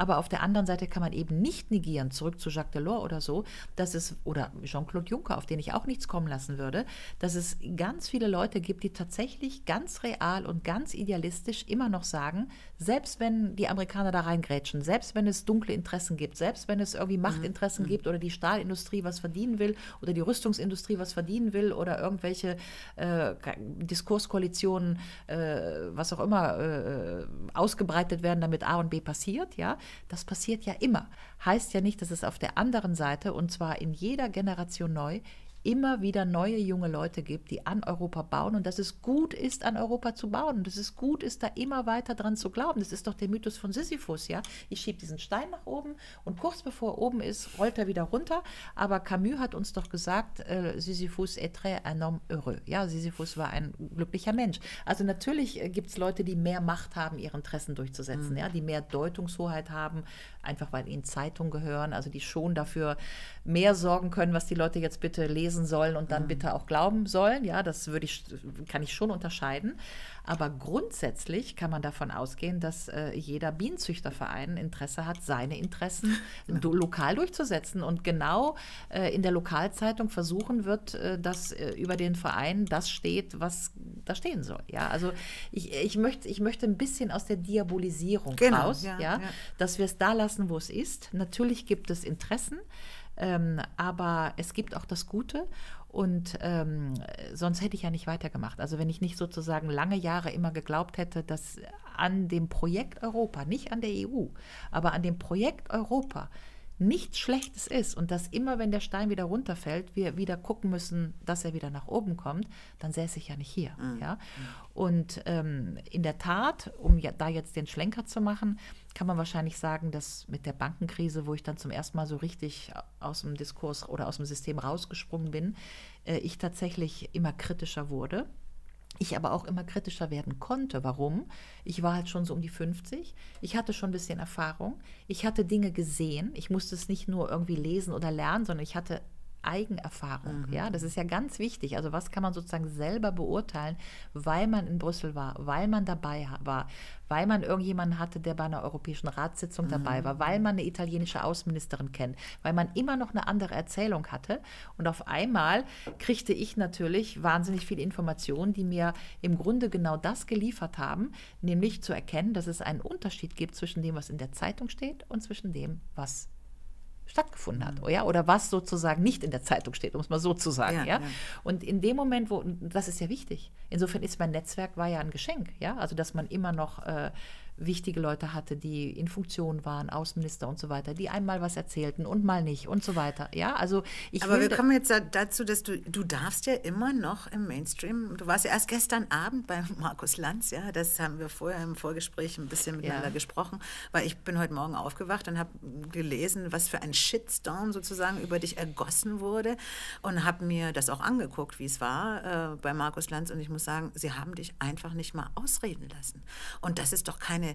Aber auf der anderen Seite kann man eben nicht negieren, zurück zu Jacques Delors oder so, dass es, oder Jean-Claude Juncker, auf den ich auch nichts kommen lassen würde, dass es ganz viele Leute gibt, die tatsächlich ganz real und ganz idealistisch immer noch sagen, selbst wenn die Amerikaner da reingrätschen, selbst wenn es dunkle Interessen gibt, selbst wenn es irgendwie Machtinteressen gibt oder die Stahlindustrie was verdienen will oder die Rüstungsindustrie was verdienen will oder irgendwelche Diskurskoalitionen, was auch immer, ausgebreitet werden, damit A und B passiert, ja. Das passiert ja immer. Heißt ja nicht, dass es auf der anderen Seite, und zwar in jeder Generation neu, immer wieder neue junge Leute gibt, die an Europa bauen und dass es gut ist, an Europa zu bauen und dass es gut ist, da immer weiter dran zu glauben. Das ist doch der Mythos von Sisyphus, ja? Ich schiebe diesen Stein nach oben und kurz bevor oben ist, rollt er wieder runter. Aber Camus hat uns doch gesagt, Sisyphus est très un homme heureux. Ja, Sisyphus war ein glücklicher Mensch. Also natürlich gibt es Leute, die mehr Macht haben, ihre Interessen durchzusetzen, ja? Die mehr Deutungshoheit haben, einfach weil ihnen Zeitungen gehören, also die schon dafür mehr sorgen können, was die Leute jetzt bitte lesen sollen und dann bitte auch glauben sollen. Ja, das kann ich schon unterscheiden. Aber grundsätzlich kann man davon ausgehen, dass jeder Bienenzüchterverein Interesse hat, seine Interessen lokal durchzusetzen und genau in der Lokalzeitung versuchen wird, dass über den Verein das steht, was da stehen soll. Ja, also ich möchte ein bisschen aus der Diabolisierung raus, ja, dass wir es da lassen, wo es ist. Natürlich gibt es Interessen, aber es gibt auch das Gute. Und sonst hätte ich ja nicht weitergemacht. Also wenn ich nicht sozusagen lange Jahre immer geglaubt hätte, dass an dem Projekt Europa, nicht an der EU, aber an dem Projekt Europa nichts Schlechtes ist und dass immer, wenn der Stein wieder runterfällt, wir wieder gucken müssen, dass er wieder nach oben kommt, dann säße ich ja nicht hier. Ja? Und in der Tat, um ja, da jetzt den Schlenker zu machen, kann man wahrscheinlich sagen, dass mit der Bankenkrise, wo ich dann zum ersten Mal so richtig aus dem Diskurs oder aus dem System rausgesprungen bin, ich tatsächlich immer kritischer wurde. Ich aber auch immer kritischer werden konnte. Warum? Ich war halt schon so um die 50. Ich hatte schon ein bisschen Erfahrung. Ich hatte Dinge gesehen. Ich musste es nicht nur irgendwie lesen oder lernen, sondern ich hatte Eigenerfahrung. Mhm. Ja, das ist ja ganz wichtig. Also was kann man sozusagen selber beurteilen, weil man in Brüssel war, weil man dabei war, weil man irgendjemanden hatte, der bei einer Europäischen Ratssitzung mhm. dabei war, weil man eine italienische Außenministerin kennt, weil man immer noch eine andere Erzählung hatte. Und auf einmal kriegte ich natürlich wahnsinnig viele Informationen, die mir im Grunde genau das geliefert haben, nämlich zu erkennen, dass es einen Unterschied gibt zwischen dem, was in der Zeitung steht und zwischen dem, was stattgefunden hat, oder was sozusagen nicht in der Zeitung steht, um es mal so zu sagen. Ja. Und in dem Moment, wo, das ist ja wichtig, insofern ist mein Netzwerk war ja ein Geschenk, also dass man immer noch wichtige Leute hatte, die in Funktion waren, Außenminister und so weiter, die einmal was erzählten und mal nicht und so weiter. Ja, also ich Aber wir kommen jetzt dazu, dass du darfst ja immer noch im Mainstream, du warst ja erst gestern Abend bei Markus Lanz, ja, das haben wir vorher im Vorgespräch ein bisschen miteinander gesprochen, weil ich bin heute Morgen aufgewacht und habe gelesen, was für ein Shitstorm sozusagen über dich ergossen wurde und habe mir das auch angeguckt, wie es war bei Markus Lanz, und ich muss sagen, sie haben dich einfach nicht mal ausreden lassen. Und das ist doch keine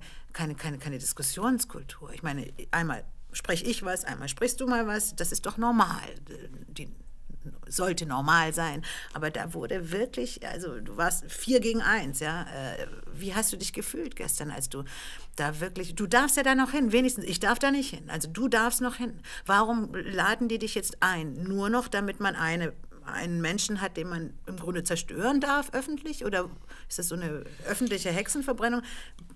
Diskussionskultur. Ich meine, einmal spreche ich was, einmal sprichst du mal was, das ist doch normal. Die sollte normal sein, aber da wurde wirklich, also du warst 4 gegen 1, ja. Wie hast du dich gefühlt gestern, als du da wirklich, du darfst ja da noch hin, wenigstens, ich darf da nicht hin, also du darfst noch hin. Warum laden die dich jetzt ein? Nur noch, damit man einen Menschen hat, den man im Grunde zerstören darf, öffentlich? Oder ist das so eine öffentliche Hexenverbrennung?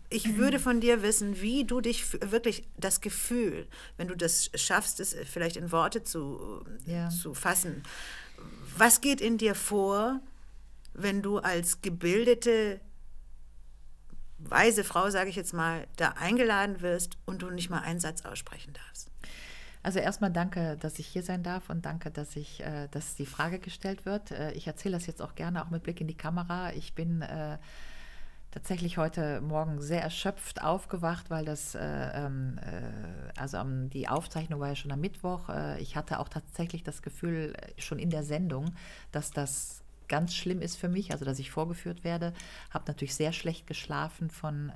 Ich würde von dir wissen, wie du dich wirklich das Gefühl, wenn du das schaffst, es vielleicht in Worte zu fassen, was geht in dir vor, wenn du als gebildete, weise Frau, sage ich jetzt mal, da eingeladen wirst und du nicht mal einen Satz aussprechen darfst? Also erstmal danke, dass ich hier sein darf, und danke, dass die Frage gestellt wird. Ich erzähle das jetzt auch gerne, auch mit Blick in die Kamera. Ich bin tatsächlich heute Morgen sehr erschöpft aufgewacht, weil das, also die Aufzeichnung war ja schon am Mittwoch. Ich hatte auch tatsächlich das Gefühl, schon in der Sendung, dass das ganz schlimm ist für mich, also dass ich vorgeführt werde. Habe natürlich sehr schlecht geschlafen von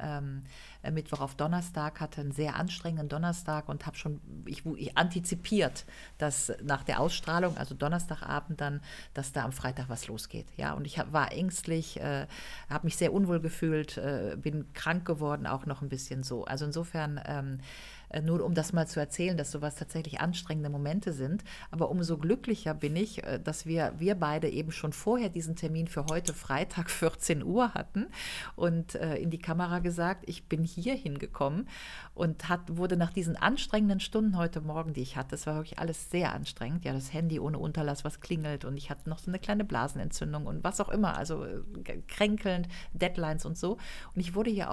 Mittwoch auf Donnerstag, hatte einen sehr anstrengenden Donnerstag und habe schon, ich antizipiert, dass nach der Ausstrahlung, also Donnerstagabend dann, dass da am Freitag was losgeht. Ja? Und ich war ängstlich, habe mich sehr unwohl gefühlt, bin krank geworden, auch noch ein bisschen so. Also insofern, nur um das mal zu erzählen, dass sowas tatsächlich anstrengende Momente sind. Aber umso glücklicher bin ich, dass wir beide eben schon vorher diesen Termin für heute Freitag 14 Uhr hatten und in die Kamera gesagt, ich bin hier hingekommen, und wurde nach diesen anstrengenden Stunden heute Morgen, die ich hatte, das war wirklich alles sehr anstrengend, ja, das Handy ohne Unterlass, was klingelt, und ich hatte noch so eine kleine Blasenentzündung und was auch immer, also kränkelnd, Deadlines und so. Und ich wurde hier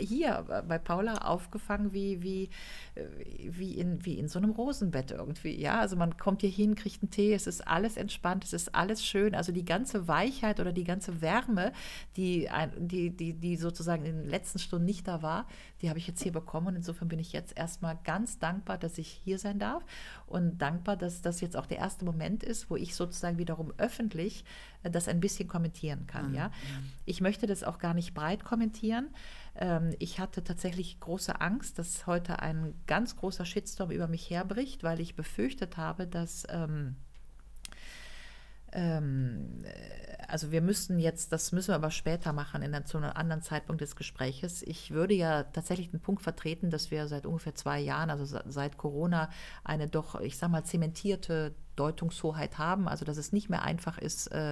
hier bei Paula aufgefangen wie in so einem Rosenbett irgendwie. Ja, also man kommt hier hin, kriegt einen Tee, es ist alles entspannt, es ist alles schön. Also die ganze Weichheit oder die ganze Wärme, die sozusagen in den letzten Stunden nicht da war, die habe ich jetzt hier bekommen. Und insofern bin ich jetzt erstmal ganz dankbar, dass ich hier sein darf, und dankbar, dass das jetzt auch der erste Moment ist, wo ich sozusagen wiederum öffentlich das ein bisschen kommentieren kann. Ja? Ich möchte das auch gar nicht breit kommentieren. Ich hatte tatsächlich große Angst, dass heute ein ganz großer Shitstorm über mich herbricht, weil ich befürchtet habe, dass also wir müssten jetzt, das müssen wir aber später machen, zu einem anderen Zeitpunkt des Gespräches. Ich würde ja tatsächlich den Punkt vertreten, dass wir seit ungefähr 2 Jahren, also seit Corona, eine doch, ich sag mal, zementierte Deutungshoheit haben, also dass es nicht mehr einfach ist. Du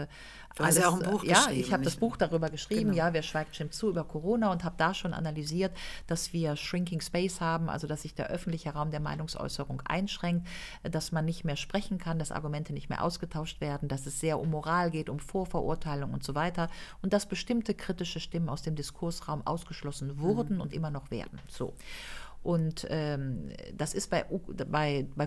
hast ja auch ein Buch geschrieben. Ja, ich habe das Buch darüber geschrieben, genau. Ja, wer schweigt, stimmt zu, über Corona, und habe da schon analysiert, dass wir Shrinking Space haben, also dass sich der öffentliche Raum der Meinungsäußerung einschränkt, dass man nicht mehr sprechen kann, dass Argumente nicht mehr ausgetauscht werden, dass es sehr um Moral geht, um Vorverurteilung und so weiter, und dass bestimmte kritische Stimmen aus dem Diskursraum ausgeschlossen wurden und immer noch werden. So. Und das ist bei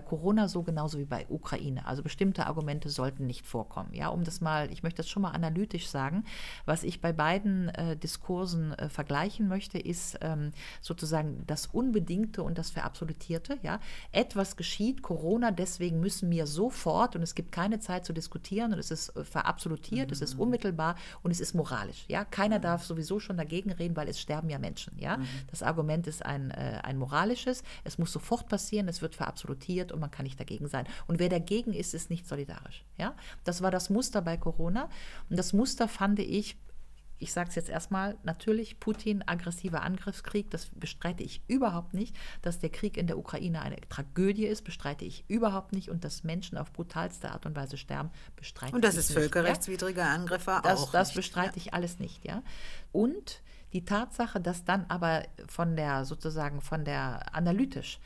Corona so genauso wie bei Ukraine. Also bestimmte Argumente sollten nicht vorkommen. Ja, um das mal, ich möchte das schon mal analytisch sagen. Was ich bei beiden Diskursen vergleichen möchte, ist sozusagen das Unbedingte und das Verabsolutierte. Ja, etwas geschieht, Corona, deswegen müssen wir sofort, und es gibt keine Zeit zu diskutieren, und es ist verabsolutiert, es ist unmittelbar und es ist moralisch. Ja, keiner darf sowieso schon dagegen reden, weil es sterben ja Menschen. Ja, das Argument ist ein moralisches. Moralisches, es muss sofort passieren, es wird verabsolutiert und man kann nicht dagegen sein. Und wer dagegen ist, ist nicht solidarisch. Ja? Das war das Muster bei Corona und das Muster fand ich sage es jetzt erstmal, natürlich Putin, aggressiver Angriffskrieg, das bestreite ich überhaupt nicht, dass der Krieg in der Ukraine eine Tragödie ist, bestreite ich überhaupt nicht und dass Menschen auf brutalste Art und Weise sterben, bestreite ich nicht. Und das ist völkerrechtswidriger Angriff auch nicht. Das bestreite ich alles nicht, ja. Und die Tatsache, dass dann aber von der sozusagen von der analytisch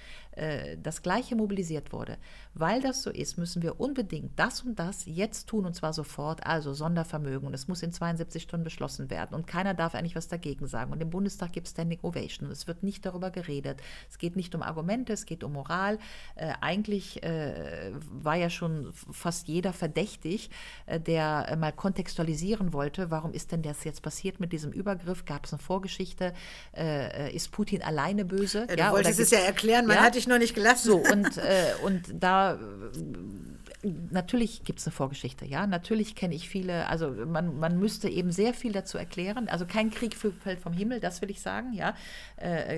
das Gleiche mobilisiert wurde. Weil das so ist, müssen wir unbedingt das und das jetzt tun und zwar sofort, also Sondervermögen und es muss in 72 Stunden beschlossen werden und keiner darf eigentlich was dagegen sagen und im Bundestag gibt es Standing Ovation und es wird nicht darüber geredet. Es geht nicht um Argumente, es geht um Moral. Eigentlich war ja schon fast jeder verdächtig, der mal kontextualisieren wollte, warum ist denn das jetzt passiert mit diesem Übergriff? Gab es eine Vorgeschichte? Ist Putin alleine böse? Ja, du wolltest es ja erklären, man hatte ich noch nicht gelassen. So, und da natürlich gibt es eine Vorgeschichte, ja, natürlich kenne ich viele, also man müsste eben sehr viel dazu erklären, also kein Krieg fällt vom Himmel, das will ich sagen, ja,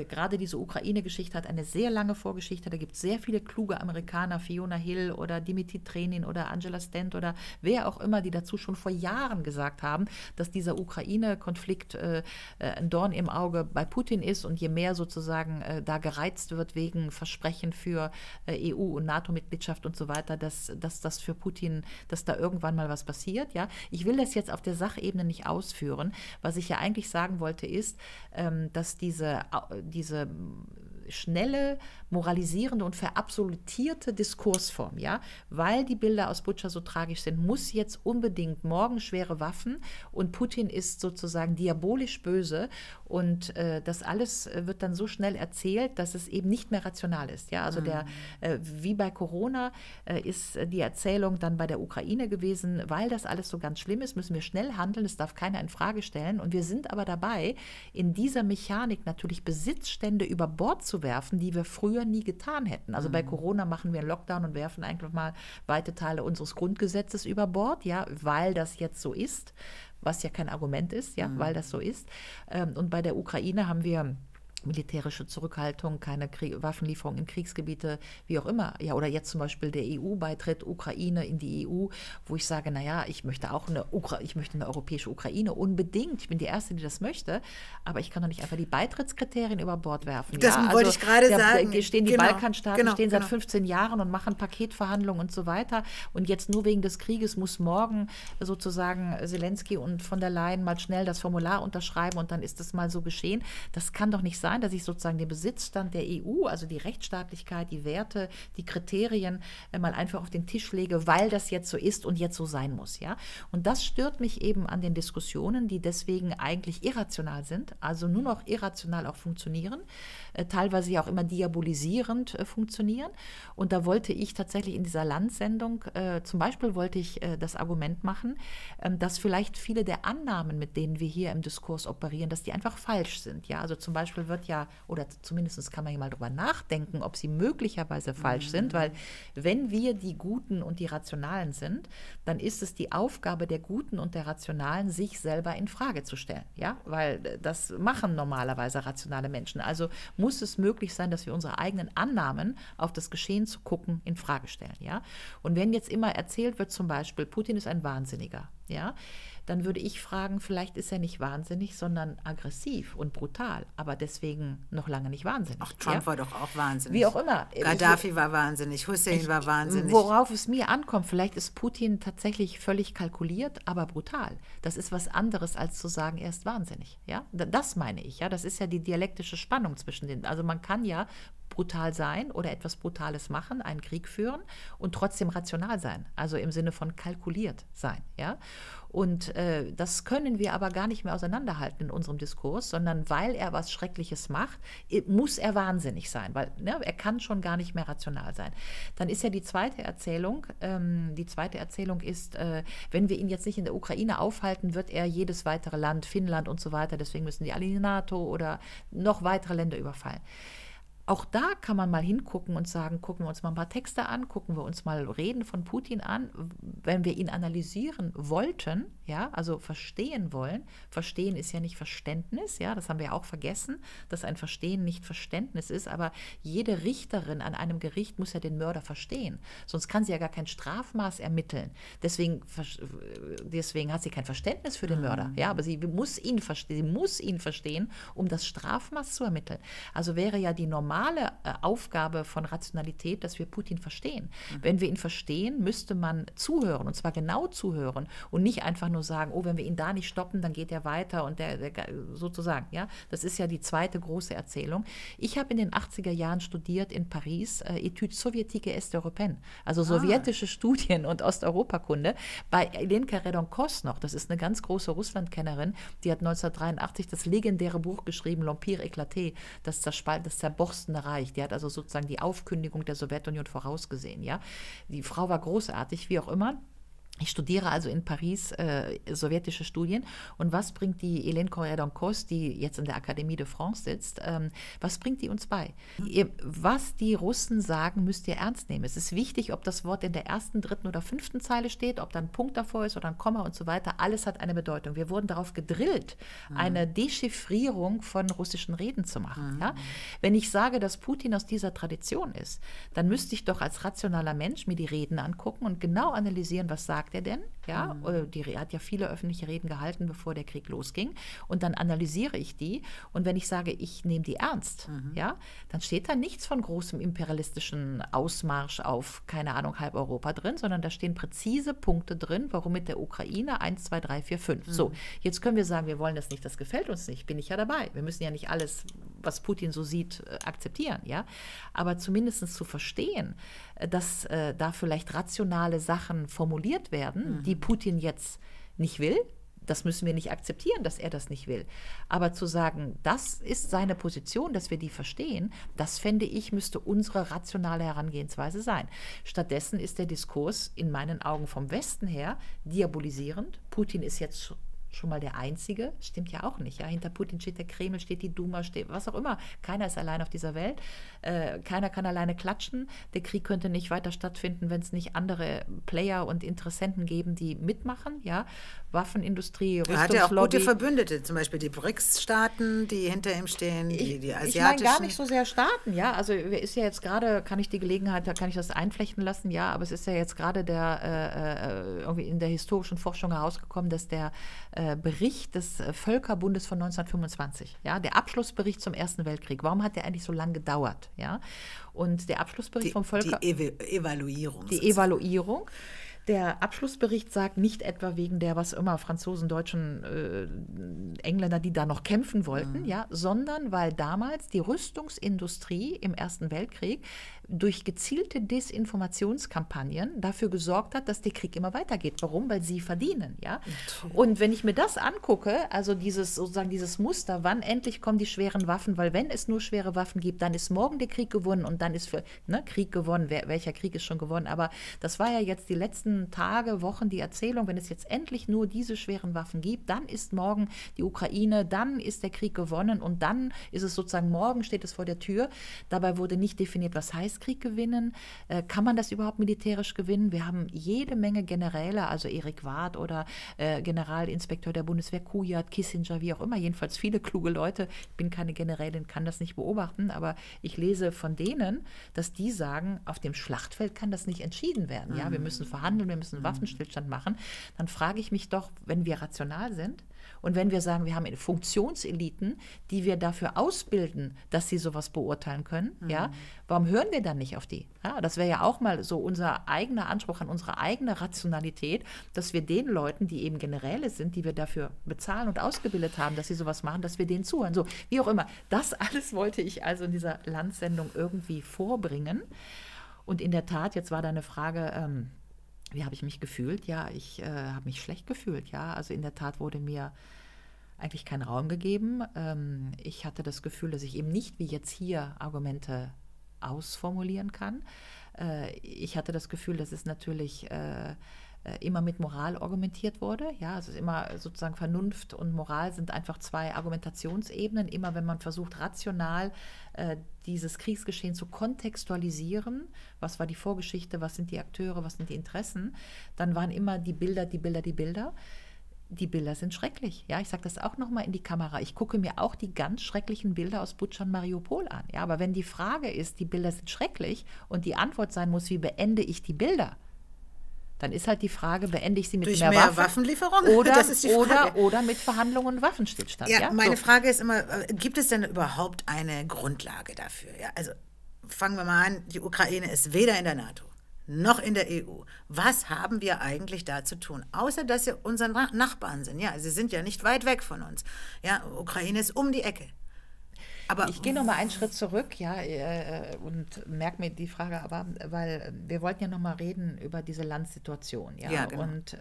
gerade diese Ukraine-Geschichte hat eine sehr lange Vorgeschichte, da gibt es sehr viele kluge Amerikaner, Fiona Hill oder Dimitri Trenin oder Angela Stent oder wer auch immer, die dazu schon vor Jahren gesagt haben, dass dieser Ukraine-Konflikt ein Dorn im Auge bei Putin ist und je mehr sozusagen da gereizt wird wegen Versprechen für EU- und NATO-Mitgliedschaft und so weiter, dass das für Putin, dass da irgendwann mal was passiert. Ja? Ich will das jetzt auf der Sachebene nicht ausführen. Was ich ja eigentlich sagen wollte ist, dass diese schnelle, moralisierende und verabsolutierte Diskursform, ja, weil die Bilder aus Butscha so tragisch sind, muss jetzt unbedingt morgen schwere Waffen und Putin ist sozusagen diabolisch böse und das alles wird dann so schnell erzählt, dass es eben nicht mehr rational ist, ja, also wie bei Corona ist die Erzählung dann bei der Ukraine gewesen, weil das alles so ganz schlimm ist, müssen wir schnell handeln, es darf keiner in Frage stellen und wir sind aber dabei, in dieser Mechanik natürlich Besitzstände über Bord zu werfen, die wir früher nie getan hätten. Also bei Corona machen wir einen Lockdown und werfen einfach mal weite Teile unseres Grundgesetzes über Bord, ja, weil das jetzt so ist, was ja kein Argument ist, ja, weil das so ist. Und bei der Ukraine haben wir militärische Zurückhaltung, keine Waffenlieferung in Kriegsgebiete, wie auch immer. Ja, oder jetzt zum Beispiel der EU-Beitritt, Ukraine in die EU, wo ich sage, naja, ich möchte auch eine europäische Ukraine unbedingt. Ich bin die Erste, die das möchte, aber ich kann doch nicht einfach die Beitrittskriterien über Bord werfen. Das wollte ich gerade sagen. Die Balkanstaaten stehen seit 15 Jahren und machen Paketverhandlungen und so weiter. Und jetzt nur wegen des Krieges muss morgen sozusagen Zelensky und von der Leyen mal schnell das Formular unterschreiben und dann ist das mal so geschehen. Das kann doch nicht sein, dass ich sozusagen den Besitzstand der EU, also die Rechtsstaatlichkeit, die Werte, die Kriterien mal einfach auf den Tisch lege, weil das jetzt so ist und jetzt so sein muss. Ja? Und das stört mich eben an den Diskussionen, die deswegen eigentlich irrational sind, also nur noch irrational auch funktionieren, teilweise ja auch immer diabolisierend funktionieren. Und da wollte ich tatsächlich in dieser Landsendung, zum Beispiel wollte ich das Argument machen, dass vielleicht viele der Annahmen, mit denen wir hier im Diskurs operieren, dass die einfach falsch sind. Ja? Also zum Beispiel wird ja, oder zumindest kann man ja mal darüber nachdenken, ob sie möglicherweise falsch sind, weil wenn wir die Guten und die Rationalen sind, dann ist es die Aufgabe der Guten und der Rationalen, sich selber in Frage zu stellen, ja, weil das machen normalerweise rationale Menschen. Also muss es möglich sein, dass wir unsere eigenen Annahmen, auf das Geschehen zu gucken, in Frage stellen, ja. Und wenn jetzt immer erzählt wird zum Beispiel, Putin ist ein Wahnsinniger, ja, dann würde ich fragen, vielleicht ist er nicht wahnsinnig, sondern aggressiv und brutal, aber deswegen noch lange nicht wahnsinnig. Ach, Trump war doch auch wahnsinnig. Wie auch immer. Gaddafi war wahnsinnig, Hussein war wahnsinnig. Worauf es mir ankommt, vielleicht ist Putin tatsächlich völlig kalkuliert, aber brutal. Das ist was anderes, als zu sagen, er ist wahnsinnig. Ja? Das meine ich. Ja? Das ist ja die dialektische Spannung zwischen den, also man kann ja brutal sein oder etwas Brutales machen, einen Krieg führen und trotzdem rational sein, also im Sinne von kalkuliert sein. Ja? Und das können wir aber gar nicht mehr auseinanderhalten in unserem Diskurs, sondern weil er was Schreckliches macht, muss er wahnsinnig sein, weil ne, er kann schon gar nicht mehr rational sein. Dann ist ja die zweite Erzählung ist, wenn wir ihn jetzt nicht in der Ukraine aufhalten, wird er jedes weitere Land, Finnland und so weiter, deswegen müssen die alle in die NATO oder noch weitere Länder überfallen. Auch da kann man mal hingucken und sagen, gucken wir uns mal ein paar Texte an, gucken wir uns mal Reden von Putin an. Wenn wir ihn analysieren wollten, ja, also verstehen wollen, verstehen ist ja nicht Verständnis, ja, das haben wir ja auch vergessen, dass ein Verstehen nicht Verständnis ist, aber jede Richterin an einem Gericht muss ja den Mörder verstehen, sonst kann sie ja gar kein Strafmaß ermitteln. Deswegen hat sie kein Verständnis für den Mörder, ja, aber sie muss ihn verstehen, um das Strafmaß zu ermitteln. Also wäre ja die normale Aufgabe von Rationalität, dass wir Putin verstehen. Wenn wir ihn verstehen, müsste man zuhören, und zwar genau zuhören und nicht einfach nur sagen, oh, wenn wir ihn da nicht stoppen, dann geht er weiter und der sozusagen, ja, das ist ja die zweite große Erzählung. Ich habe in den 80er Jahren studiert in Paris, Etudes soviétiques et européennes, also sowjetische Studien und Osteuropakunde, bei Elenka Redon-Kosnoch, das ist eine ganz große Russlandkennerin, die hat 1983 das legendäre Buch geschrieben, L'Empire éclaté, das zerborstene Reich, die hat also sozusagen die Aufkündigung der Sowjetunion vorausgesehen, ja. Die Frau war großartig, wie auch immer. Ich studiere also in Paris sowjetische Studien, und was bringt die Hélène Carrère d'Encausse, die jetzt in der Akademie de France sitzt, was bringt die uns bei? Was die Russen sagen, müsst ihr ernst nehmen. Es ist wichtig, ob das Wort in der ersten, dritten oder fünften Zeile steht, ob da ein Punkt davor ist oder ein Komma und so weiter, alles hat eine Bedeutung. Wir wurden darauf gedrillt, eine Dechiffrierung von russischen Reden zu machen. Ja? Wenn ich sage, dass Putin aus dieser Tradition ist, dann müsste ich doch als rationaler Mensch mir die Reden angucken und genau analysieren, was sagt er denn? Ja, er hat ja viele öffentliche Reden gehalten, bevor der Krieg losging, und dann analysiere ich die, und wenn ich sage, ich nehme die ernst, ja, dann steht da nichts von großem imperialistischen Ausmarsch auf, keine Ahnung, halb Europa drin, sondern da stehen präzise Punkte drin, warum mit der Ukraine 1, 2, 3, 4, 5. So, jetzt können wir sagen, wir wollen das nicht, das gefällt uns nicht, bin ich ja dabei. Wir müssen ja nicht alles, was Putin so sieht, akzeptieren, ja, aber zumindest zu verstehen, dass da vielleicht rationale Sachen formuliert werden, die Putin jetzt nicht will. Das müssen wir nicht akzeptieren, dass er das nicht will. Aber zu sagen, das ist seine Position, dass wir die verstehen, das fände ich, müsste unsere rationale Herangehensweise sein. Stattdessen ist der Diskurs in meinen Augen vom Westen her diabolisierend. Putin ist jetzt schon mal der Einzige, stimmt ja auch nicht. Ja? Hinter Putin steht der Kreml, steht die Duma, steht was auch immer. Keiner ist allein auf dieser Welt. Keiner kann alleine klatschen. Der Krieg könnte nicht weiter stattfinden, wenn es nicht andere Player und Interessenten geben, die mitmachen. Ja? Waffenindustrie, Rüstungslobby. Er hat ja auch gute Verbündete, zum Beispiel die BRICS-Staaten, die hinter ihm stehen, die asiatischen. Ich meine gar nicht so sehr Staaten, ja. Also ist ja jetzt gerade, kann ich die Gelegenheit, da kann ich das einflechten lassen, ja, aber es ist ja jetzt gerade irgendwie in der historischen Forschung herausgekommen, dass der Bericht des Völkerbundes von 1925, ja, der Abschlussbericht zum Ersten Weltkrieg. Warum hat der eigentlich so lange gedauert? Ja? Und der Abschlussbericht vom Völkerbund. Die Evaluierung. Der Abschlussbericht sagt, nicht etwa wegen der, was immer, Franzosen, Deutschen, Engländer, die da noch kämpfen wollten, ja, sondern weil damals die Rüstungsindustrie im Ersten Weltkrieg durch gezielte Desinformationskampagnen dafür gesorgt hat, dass der Krieg immer weitergeht. Warum? Weil sie verdienen, ja. Und wenn ich mir das angucke, also dieses sozusagen dieses Muster, wann endlich kommen die schweren Waffen, weil wenn es nur schwere Waffen gibt, dann ist morgen der Krieg gewonnen und dann ist Krieg gewonnen. Welcher Krieg ist schon gewonnen? Aber das war ja jetzt die letzten Tage, Wochen die Erzählung, wenn es jetzt endlich nur diese schweren Waffen gibt, dann ist morgen die Ukraine, dann ist der Krieg gewonnen und dann ist es sozusagen, morgen steht es vor der Tür. Dabei wurde nicht definiert, was heißt Krieg gewinnen, kann man das überhaupt militärisch gewinnen? Wir haben jede Menge Generäle, also Erik Ward oder Generalinspekteur der Bundeswehr Kujat, Kissinger, wie auch immer, jedenfalls viele kluge Leute. Ich bin keine Generälin, kann das nicht beobachten, aber ich lese von denen, dass die sagen, auf dem Schlachtfeld kann das nicht entschieden werden. Ja, wir müssen verhandeln, wir müssen einen Waffenstillstand machen, dann frage ich mich doch, wenn wir rational sind und wenn wir sagen, wir haben Funktionseliten, die wir dafür ausbilden, dass sie sowas beurteilen können, ja, warum hören wir dann nicht auf die? Ja, das wäre ja auch mal so unser eigener Anspruch an unsere eigene Rationalität, dass wir den Leuten, die eben Generäle sind, die wir dafür bezahlen und ausgebildet haben, dass sie sowas machen, dass wir denen zuhören. So, wie auch immer. Das alles wollte ich also in dieser Landsendung irgendwie vorbringen. Und in der Tat, jetzt war da eine Frage, wie habe ich mich gefühlt? Ja, ich habe mich schlecht gefühlt. Ja, also in der Tat wurde mir eigentlich kein Raum gegeben. Ich hatte das Gefühl, dass ich eben nicht wie jetzt hier Argumente ausformulieren kann. Ich hatte das Gefühl, dass es natürlich immer mit Moral argumentiert wurde. Ja, also immer sozusagen Vernunft und Moral sind einfach zwei Argumentationsebenen. Immer wenn man versucht, rational dieses Kriegsgeschehen zu kontextualisieren, was war die Vorgeschichte, was sind die Akteure, was sind die Interessen, dann waren immer die Bilder, die Bilder, die Bilder. Die Bilder sind schrecklich. Ja, ich sage das auch nochmal in die Kamera. Ich gucke mir auch die ganz schrecklichen Bilder aus Butscha und Mariupol an. Ja, aber wenn die Frage ist, die Bilder sind schrecklich und die Antwort sein muss, wie beende ich die Bilder? Dann ist halt die Frage, beende ich sie mit mehr Waffenlieferungen oder mit Verhandlungen und Waffenstillstand. Ja, ja? Meine Frage ist immer, gibt es denn überhaupt eine Grundlage dafür? Ja, also fangen wir mal an, die Ukraine ist weder in der NATO noch in der EU. Was haben wir eigentlich da zu tun? Außer, dass wir unseren Nachbarn sind. Ja, sie sind ja nicht weit weg von uns. Ja, Ukraine ist um die Ecke. Aber ich gehe noch mal einen Schritt zurück, ja, und merke mir die Frage, aber weil wir wollten ja noch mal reden über diese Landsituation, ja, ja, genau. Und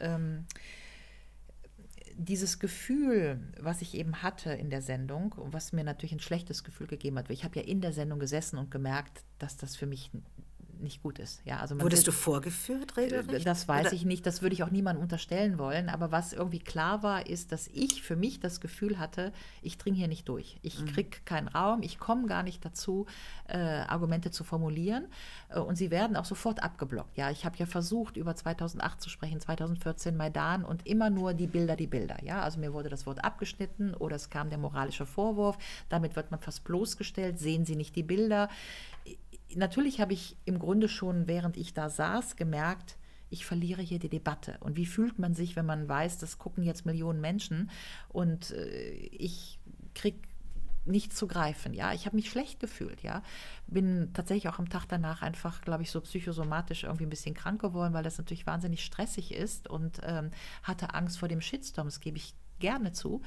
dieses Gefühl, was ich eben hatte in der Sendung und was mir natürlich ein schlechtes Gefühl gegeben hat, weil ich habe ja in der Sendung gesessen und gemerkt, dass das für mich nicht gut ist. Ja, also wurdest du vorgeführt, regelrecht? Das weiß ich nicht, das würde ich auch niemandem unterstellen wollen, aber was irgendwie klar war, ist, dass ich für mich das Gefühl hatte, ich dringe hier nicht durch. Ich kriege keinen Raum, ich komme gar nicht dazu, Argumente zu formulieren, und sie werden auch sofort abgeblockt. Ja, ich habe ja versucht, über 2008 zu sprechen, 2014 Maidan, und immer nur die Bilder, die Bilder. Ja, also mir wurde das Wort abgeschnitten oder es kam der moralische Vorwurf, damit wird man fast bloßgestellt, sehen Sie nicht die Bilder. Natürlich habe ich im Grunde schon, während ich da saß, gemerkt, ich verliere hier die Debatte. Und wie fühlt man sich, wenn man weiß, das gucken jetzt Millionen Menschen und ich kriege nichts zu greifen. Ja? Ich habe mich schlecht gefühlt. Ja? Bin tatsächlich auch am Tag danach einfach, glaube ich, so psychosomatisch irgendwie ein bisschen krank geworden, weil das natürlich wahnsinnig stressig ist, und hatte Angst vor dem Shitstorm, das gebe ich gerne zu.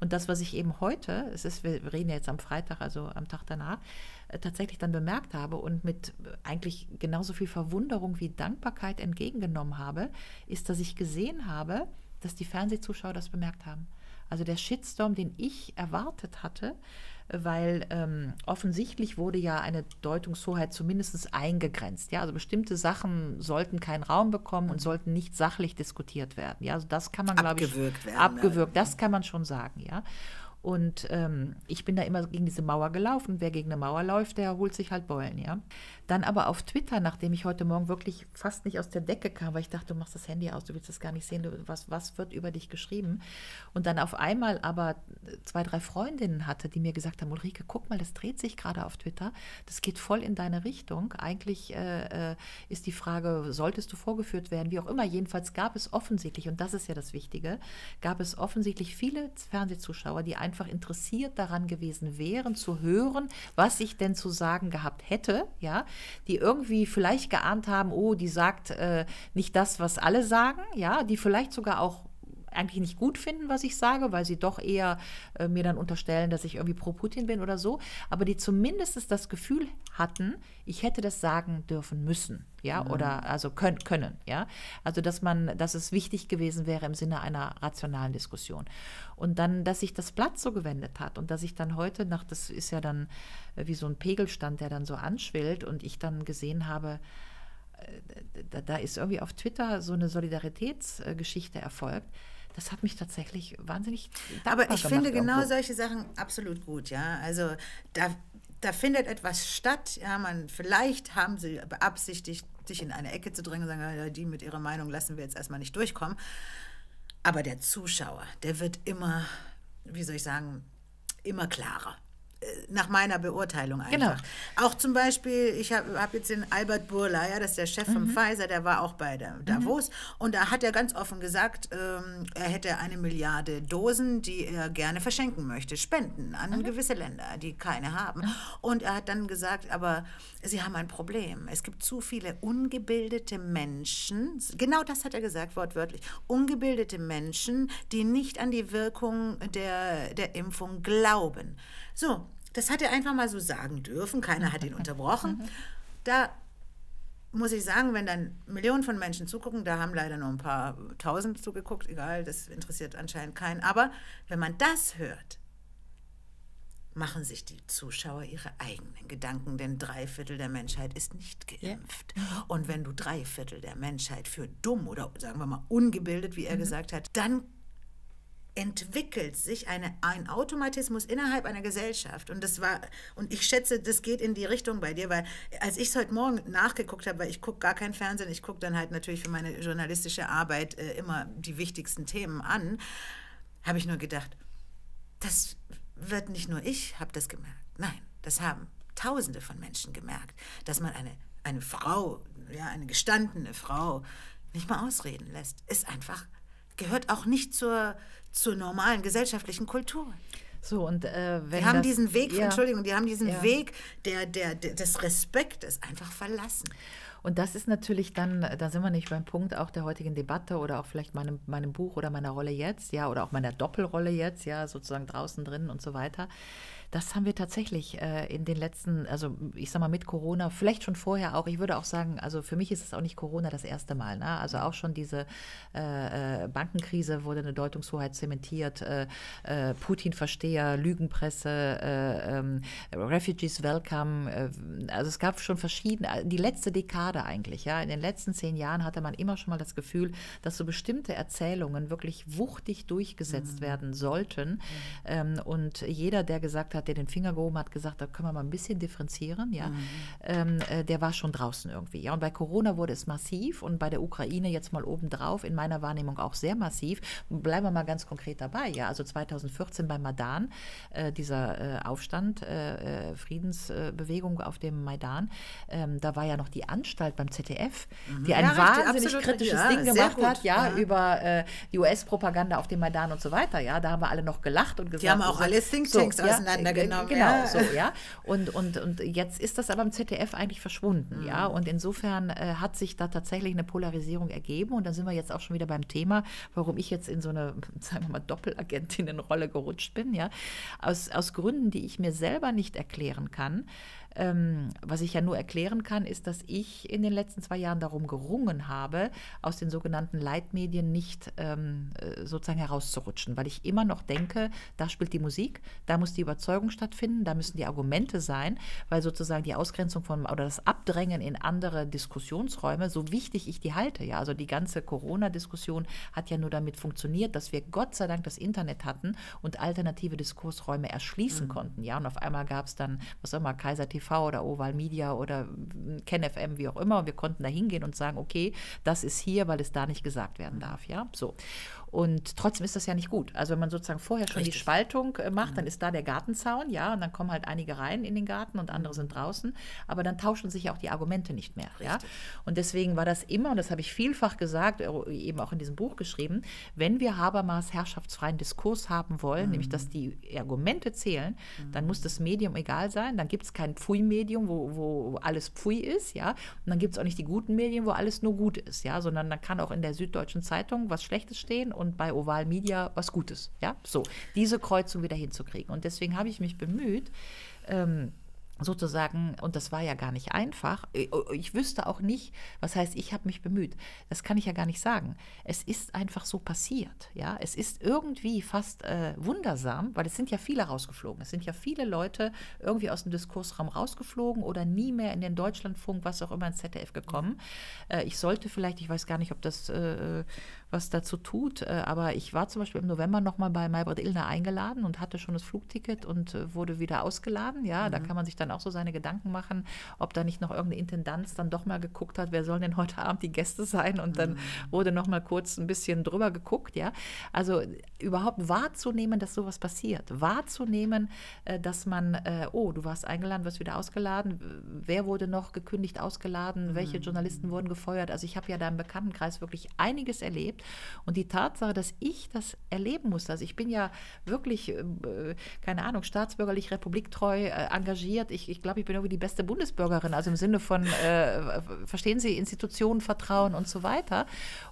Und das, was ich eben heute, wir reden ja jetzt am Freitag, also am Tag danach, tatsächlich dann bemerkt habe und mit eigentlich genauso viel Verwunderung wie Dankbarkeit entgegengenommen habe, ist, dass ich gesehen habe, dass die Fernsehzuschauer das bemerkt haben. Also der Shitstorm, den ich erwartet hatte, weil offensichtlich wurde ja eine Deutungshoheit zumindest eingegrenzt. Ja? Also bestimmte Sachen sollten keinen Raum bekommen und sollten nicht sachlich diskutiert werden. Ja? Also das kann man, glaube ich, abgewürgt, das kann man schon sagen. Ja? Und ich bin da immer gegen diese Mauer gelaufen. Wer gegen eine Mauer läuft, der holt sich halt Beulen. Ja? Dann aber auf Twitter, nachdem ich heute Morgen wirklich fast nicht aus der Decke kam, weil ich dachte, du machst das Handy aus, du willst das gar nicht sehen, was wird über dich geschrieben? Und dann auf einmal aber 2, 3 Freundinnen hatte, die mir gesagt haben, Ulrike, guck mal, das dreht sich gerade auf Twitter, das geht voll in deine Richtung. Eigentlich ist die Frage, solltest du vorgeführt werden, wie auch immer. Jedenfalls gab es offensichtlich, und das ist ja das Wichtige, gab es offensichtlich viele Fernsehzuschauer, die einfach interessiert daran gewesen wären, zu hören, was ich denn zu sagen gehabt hätte, ja, die irgendwie vielleicht geahnt haben, oh, die sagt nicht das, was alle sagen, ja, die vielleicht sogar auch eigentlich nicht gut finden, was ich sage, weil sie doch eher mir dann unterstellen, dass ich irgendwie pro Putin bin oder so, aber die zumindest das Gefühl hatten, ich hätte das sagen dürfen müssen, ja, oder also können, ja, also dass es wichtig gewesen wäre im Sinne einer rationalen Diskussion. Und dann, dass sich das Blatt so gewendet hat und dass ich dann heute nach, das ist ja dann wie so ein Pegelstand, der dann so anschwillt, und ich dann gesehen habe, da ist irgendwie auf Twitter so eine Solidaritätsgeschichte erfolgt. Das hat mich tatsächlich wahnsinnig dankbar gemacht. Aber ich finde genau solche Sachen absolut gut, ja. Also da findet etwas statt. Ja, vielleicht haben sie beabsichtigt, sich in eine Ecke zu drängen und sagen, ja, die mit ihrer Meinung lassen wir jetzt erstmal nicht durchkommen. Aber der Zuschauer, der wird immer, wie soll ich sagen, immer klarer. Nach meiner Beurteilung einfach. Genau. Auch zum Beispiel, ich hab jetzt den Albert Bourla, ja, das ist der Chef von Pfizer, der war auch bei der Davos, und da hat er ganz offen gesagt, er hätte 1 Milliarde Dosen, die er gerne verschenken möchte, spenden an gewisse Länder, die keine haben. Und er hat dann gesagt, aber sie haben ein Problem. Es gibt zu viele ungebildete Menschen, genau das hat er gesagt, wortwörtlich, ungebildete Menschen, die nicht an die Wirkung der Impfung glauben. So, das hat er einfach mal so sagen dürfen. Keiner hat ihn unterbrochen. Da muss ich sagen, wenn dann Millionen von Menschen zugucken, da haben leider nur ein paar Tausend zugeguckt, egal, das interessiert anscheinend keinen. Aber wenn man das hört, machen sich die Zuschauer ihre eigenen Gedanken, denn 3/4 der Menschheit ist nicht geimpft. Ja. Und wenn du 3/4 der Menschheit für dumm oder sagen wir mal ungebildet, wie er gesagt hat, dann entwickelt sich ein Automatismus innerhalb einer Gesellschaft. Und das war, und ich schätze, das geht in die Richtung bei dir, weil als ich es heute Morgen nachgeguckt habe, weil ich gucke gar kein Fernsehen, ich gucke dann halt natürlich für meine journalistische Arbeit immer die wichtigsten Themen an, habe ich nur gedacht, das wird nicht nur ich, habe das gemerkt. Nein, das haben Tausende von Menschen gemerkt, dass man eine Frau, ja, eine gestandene Frau nicht mal ausreden lässt. Ist einfach, gehört auch nicht zur normalen gesellschaftlichen Kultur. So, und wenn die haben das, diesen Weg, ja, Entschuldigung, die haben diesen, ja, Weg des Respektes einfach verlassen. Und das ist natürlich dann, da sind wir nicht beim Punkt auch der heutigen Debatte oder auch vielleicht meinem Buch oder meiner Rolle jetzt, ja, oder auch meiner Doppelrolle jetzt, ja, sozusagen draußen, drinnen und so weiter. Das haben wir tatsächlich in den letzten, also ich sag mal mit Corona, vielleicht schon vorher auch, ich würde auch sagen, also für mich ist es auch nicht Corona das erste Mal, ne? Also auch schon diese Bankenkrise wurde eine Deutungshoheit zementiert, Putin-Versteher, Lügenpresse, Refugees Welcome, also es gab schon verschiedene, die letzte Dekade eigentlich, ja, in den letzten 10 Jahren hatte man immer schon mal das Gefühl, dass so bestimmte Erzählungen wirklich wuchtig durchgesetzt werden sollten, und jeder, der gesagt hat, der den Finger gehoben hat, gesagt, da können wir mal ein bisschen differenzieren, ja, der war schon draußen irgendwie, ja, und bei Corona wurde es massiv und bei der Ukraine jetzt mal obendrauf, in meiner Wahrnehmung auch sehr massiv, bleiben wir mal ganz konkret dabei, ja, also 2014 bei Maidan, dieser Aufstand, Friedensbewegung auf dem Maidan, da war ja noch die Anstalt beim ZDF, die ein wahnsinnig kritisches Ding gemacht hat, ja, über die US-Propaganda auf dem Maidan und so weiter, ja, da haben wir alle noch gelacht und gesagt, die haben auch alle Think-Tanks auseinandergenommen. Genau, ja, so, ja. Und jetzt ist das aber im ZDF eigentlich verschwunden, ja. Und insofern hat sich da tatsächlich eine Polarisierung ergeben. Und da sind wir jetzt auch schon wieder beim Thema, warum ich jetzt in so eine, sagen wir mal, Doppelagentinnenrolle gerutscht bin, ja. Aus Gründen, die ich mir selber nicht erklären kann. Was ich ja nur erklären kann, ist, dass ich in den letzten 2 Jahren darum gerungen habe, aus den sogenannten Leitmedien nicht sozusagen herauszurutschen, weil ich immer noch denke, da spielt die Musik, da muss die Überzeugung stattfinden, da müssen die Argumente sein, weil sozusagen die Ausgrenzung von oder das Abdrängen in andere Diskussionsräume, so wichtig ich die halte, ja, also die ganze Corona-Diskussion hat ja nur damit funktioniert, dass wir Gott sei Dank das Internet hatten und alternative Diskursräume erschließen konnten, ja, und auf einmal gab es dann, was auch immer, Kaiser TV oder Oval Media oder KenFM, wie auch immer. Und wir konnten da hingehen und sagen, okay, das ist hier, weil es da nicht gesagt werden darf. Ja, so. Und trotzdem ist das ja nicht gut. Also wenn man sozusagen vorher schon die Spaltung macht, dann ist da der Gartenzaun, ja, und dann kommen halt einige rein in den Garten und andere sind draußen, aber dann tauschen sich ja auch die Argumente nicht mehr. Ja? Und deswegen war das immer, und das habe ich vielfach gesagt, eben auch in diesem Buch geschrieben, wenn wir Habermas herrschaftsfreien Diskurs haben wollen, nämlich dass die Argumente zählen, dann muss das Medium egal sein, dann gibt es kein Pfui-Medium, wo alles Pfui ist, ja, und dann gibt es auch nicht die guten Medien, wo alles nur gut ist, ja, sondern dann kann auch in der Süddeutschen Zeitung was Schlechtes stehen und bei Oval Media was Gutes, ja, so, diese Kreuzung wieder hinzukriegen. Und deswegen habe ich mich bemüht, sozusagen, und das war ja gar nicht einfach, ich wüsste auch nicht, was heißt, ich habe mich bemüht, das kann ich ja gar nicht sagen. Es ist einfach so passiert, ja, es ist irgendwie fast wundersam, weil es sind ja viele rausgeflogen, es sind ja viele Leute irgendwie aus dem Diskursraum rausgeflogen oder nie mehr in den Deutschlandfunk, was auch immer, ins ZDF gekommen. Ich sollte vielleicht, ich weiß gar nicht, ob das was dazu tut, aber ich war zum Beispiel im November nochmal bei Maybrit Illner eingeladen und hatte schon das Flugticket und wurde wieder ausgeladen, ja, da kann man sich dann auch so seine Gedanken machen, ob da nicht noch irgendeine Intendanz dann doch mal geguckt hat, wer sollen denn heute Abend die Gäste sein, und dann wurde noch mal kurz ein bisschen drüber geguckt, ja, also überhaupt wahrzunehmen, dass sowas passiert, wahrzunehmen, dass man, oh, du warst eingeladen, wirst wieder ausgeladen, wer wurde noch gekündigt, ausgeladen, welche Journalisten wurden gefeuert, also ich habe ja da im Bekanntenkreis wirklich einiges erlebt, und die Tatsache, dass ich das erleben musste, also ich bin ja wirklich, keine Ahnung, staatsbürgerlich, republiktreu, engagiert, ich glaube, ich bin irgendwie die beste Bundesbürgerin, also im Sinne von, verstehen Sie, Institutionen, Vertrauen und so weiter.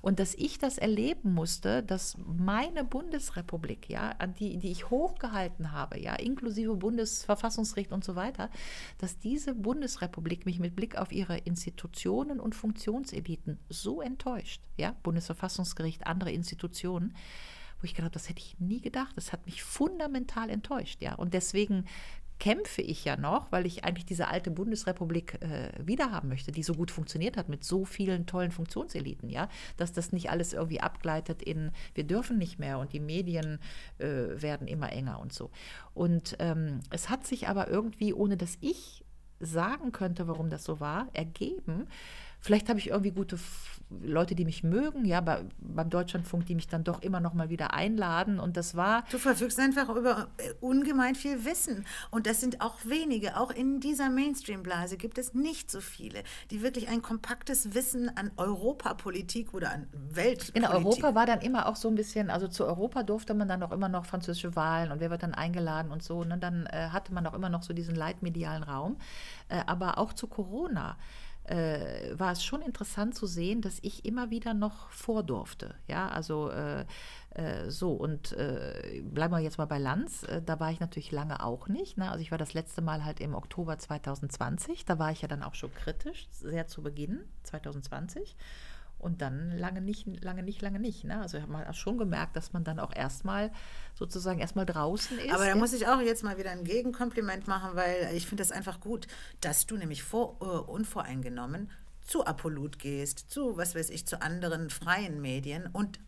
Und dass ich das erleben musste, dass meine Bundesrepublik, ja, die ich hochgehalten habe, ja, inklusive Bundesverfassungsrecht und so weiter, dass diese Bundesrepublik mich mit Blick auf ihre Institutionen und Funktionseliten so enttäuscht, ja, Bundesverfassungsgericht, andere Institutionen, wo ich gedacht habe, das hätte ich nie gedacht. Das hat mich fundamental enttäuscht, ja. Und deswegen kämpfe ich ja noch, weil ich eigentlich diese alte Bundesrepublik wiederhaben möchte, die so gut funktioniert hat mit so vielen tollen Funktionseliten, ja, dass das nicht alles irgendwie abgleitet in wir dürfen nicht mehr und die Medien werden immer enger und so. Und es hat sich aber irgendwie, ohne dass ich sagen könnte, warum das so war, ergeben. Vielleicht habe ich irgendwie gute Leute, die mich mögen, ja, beim Deutschlandfunk, die mich dann doch immer noch mal wieder einladen. Und das war. Du verfügst einfach über ungemein viel Wissen. Und das sind auch wenige. Auch in dieser Mainstream-Blase gibt es nicht so viele, die wirklich ein kompaktes Wissen an Europapolitik oder an Weltpolitik. In Europa war dann immer auch so ein bisschen, also zu Europa durfte man dann auch immer noch französische Wahlen und wer wird dann eingeladen und so. Und dann hatte man auch immer noch so diesen leitmedialen Raum. Aber auch zu Corona war es schon interessant zu sehen, dass ich immer wieder noch vordurfte. Ja, also so, und bleiben wir jetzt mal bei Lanz, da war ich natürlich lange auch nicht. Ne? Also ich war das letzte Mal halt im Oktober 2020, da war ich ja dann auch schon kritisch, sehr zu Beginn 2020. Und dann lange nicht. Ne? Also hat man schon gemerkt, dass man dann auch erstmal sozusagen draußen ist. Aber da muss ich auch jetzt mal wieder ein Gegenkompliment machen, weil ich finde das einfach gut, dass du nämlich unvoreingenommen zu Apolut gehst, zu, was weiß ich, zu anderen freien Medien und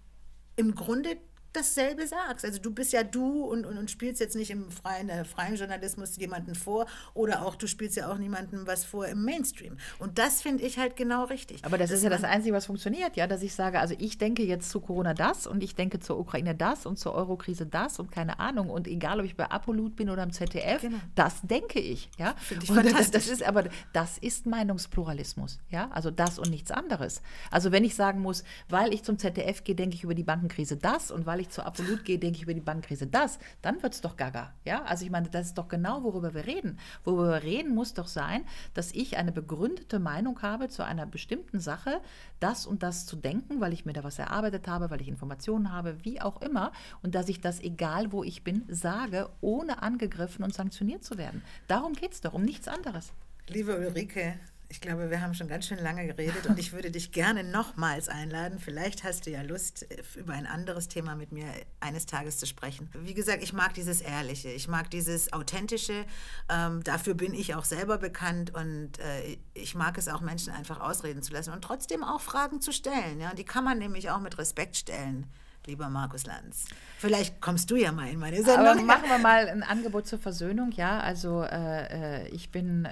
im Grunde dasselbe sagst. Also du bist ja du und spielst jetzt nicht im freien Journalismus jemanden vor oder auch du spielst ja auch niemandem was vor im Mainstream. Und das finde ich halt genau richtig. Aber das ist ja das Einzige, was funktioniert, ja, dass ich sage, also ich denke jetzt zu Corona das und ich denke zur Ukraine das und zur Eurokrise das und keine Ahnung und egal, ob ich bei Apolut bin oder im ZDF, genau. Das denke ich. Ja? Finde ich fantastisch. Aber das ist Meinungspluralismus, ja, also das und nichts anderes. Also wenn ich sagen muss, weil ich zum ZDF gehe, denke ich über die Bankenkrise das und weil ich zu Apolut gehe, denke ich über die Bankenkrise das, dann wird es doch gaga. Ja? Also ich meine, das ist doch genau, worüber wir reden. Worüber wir reden, muss doch sein, dass ich eine begründete Meinung habe zu einer bestimmten Sache, das und das zu denken, weil ich mir da was erarbeitet habe, weil ich Informationen habe, wie auch immer, und dass ich das, egal wo ich bin, sage, ohne angegriffen und sanktioniert zu werden. Darum geht es doch, um nichts anderes. Liebe Ulrike, ich glaube, wir haben schon ganz schön lange geredet und ich würde dich gerne nochmals einladen. Vielleicht hast du ja Lust, über ein anderes Thema mit mir eines Tages zu sprechen. Wie gesagt, ich mag dieses Ehrliche, ich mag dieses Authentische. Dafür bin ich auch selber bekannt und ich mag es auch, Menschen einfach ausreden zu lassen und trotzdem auch Fragen zu stellen. Ja? Und die kann man nämlich auch mit Respekt stellen. Lieber Markus Lanz, vielleicht kommst du ja mal in meine Sendung. Aber machen wir mal ein Angebot zur Versöhnung, ja. Also ich bin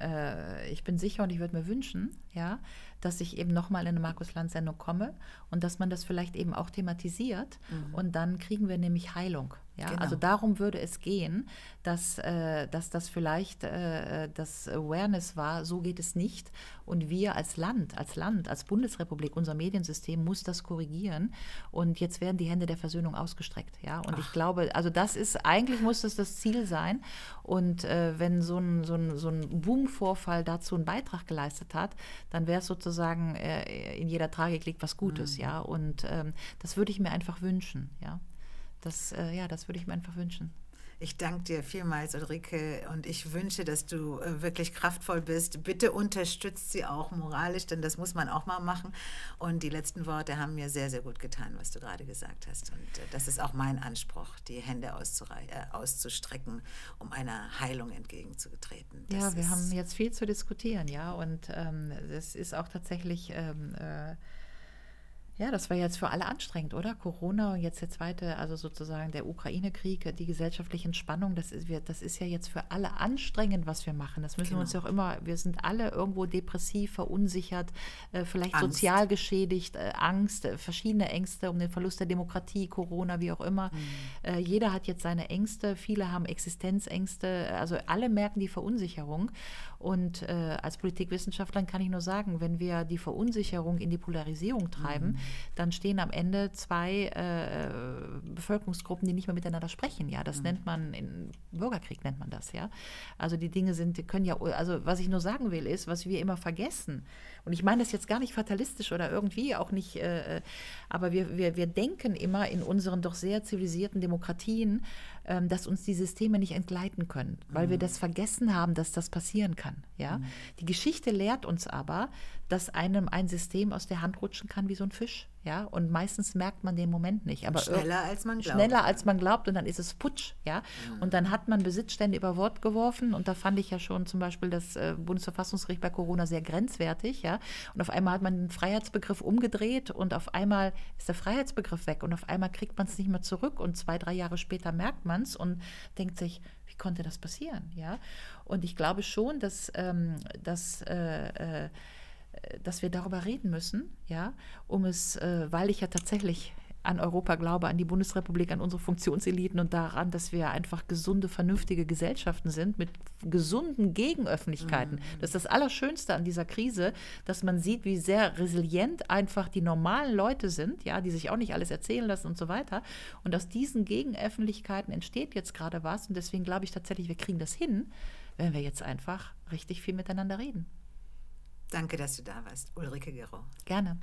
sicher und ich würde mir wünschen, ja, dass ich eben nochmal in eine Markus Lanz-Sendung komme und dass man das vielleicht eben auch thematisiert, mhm, und dann kriegen wir nämlich Heilung. Ja, genau. Also darum würde es gehen, dass das vielleicht das Awareness war, so geht es nicht. Und wir als Land, als Bundesrepublik, unser Mediensystem muss das korrigieren. Und jetzt werden die Hände der Versöhnung ausgestreckt. Ja? Und ich glaube, also das ist, eigentlich muss das das Ziel sein. Und wenn so ein Boom-Vorfall dazu einen Beitrag geleistet hat, dann wäre es sozusagen, in jeder Tragik liegt was Gutes. Mhm. Ja? Und das würde ich mir einfach wünschen, ja. Das würde ich mir einfach wünschen. Ich danke dir vielmals, Ulrike, und ich wünsche, dass du wirklich kraftvoll bist. Bitte unterstützt sie auch moralisch, denn das muss man auch mal machen. Und die letzten Worte haben mir sehr, sehr gut getan, was du gerade gesagt hast. Und das ist auch mein Anspruch, die Hände auszustrecken, um einer Heilung entgegenzutreten. Das, ja, wir haben jetzt viel zu diskutieren, ja, und das ist auch tatsächlich... Ja, das war jetzt für alle anstrengend, oder? Corona und jetzt der zweite, also sozusagen der Ukraine-Krieg, die gesellschaftlichen Spannungen, das ist ja jetzt für alle anstrengend, was wir machen. Das müssen, genau, wir uns ja auch immer, wir sind alle irgendwo depressiv, verunsichert, vielleicht Angst, sozial geschädigt, Angst, verschiedene Ängste um den Verlust der Demokratie, Corona, wie auch immer. Mhm. Jeder hat jetzt seine Ängste, viele haben Existenzängste, also alle merken die Verunsicherung. Und als Politikwissenschaftlerin kann ich nur sagen, wenn wir die Verunsicherung in die Polarisierung treiben, mhm, dann stehen am Ende zwei Bevölkerungsgruppen, die nicht mehr miteinander sprechen. Ja, das, mhm, nennt man, in Bürgerkrieg nennt man das. Ja, also die Dinge sind, können ja, also was ich nur sagen will, ist, was wir immer vergessen. Und ich meine das jetzt gar nicht fatalistisch oder irgendwie auch nicht, aber wir denken immer in unseren doch sehr zivilisierten Demokratien, dass uns die Systeme nicht entgleiten können, weil, mhm, wir das vergessen haben, dass das passieren kann. Ja? Mhm. Die Geschichte lehrt uns aber, dass einem ein System aus der Hand rutschen kann wie so ein Fisch. ja, und meistens merkt man den Moment nicht. Aber schneller als man glaubt. Schneller als man glaubt und dann ist es putsch, ja, mhm. Und dann hat man Besitzstände über Bord geworfen und da fand ich ja schon zum Beispiel das Bundesverfassungsgericht bei Corona sehr grenzwertig, ja, und auf einmal hat man den Freiheitsbegriff umgedreht und auf einmal ist der Freiheitsbegriff weg und auf einmal kriegt man es nicht mehr zurück und 2, 3 Jahre später merkt man es und denkt sich, wie konnte das passieren, ja, und ich glaube schon, dass wir darüber reden müssen, ja, um es, weil ich ja tatsächlich an Europa glaube, an die Bundesrepublik, an unsere Funktionseliten und daran, dass wir einfach gesunde, vernünftige Gesellschaften sind mit gesunden Gegenöffentlichkeiten. Mhm. Das ist das Allerschönste an dieser Krise, dass man sieht, wie sehr resilient einfach die normalen Leute sind, ja, die sich auch nicht alles erzählen lassen und so weiter. Und aus diesen Gegenöffentlichkeiten entsteht jetzt gerade was und deswegen glaube ich tatsächlich, wir kriegen das hin, wenn wir jetzt einfach richtig viel miteinander reden. Danke, dass du da warst, Ulrike Guérot. Gerne.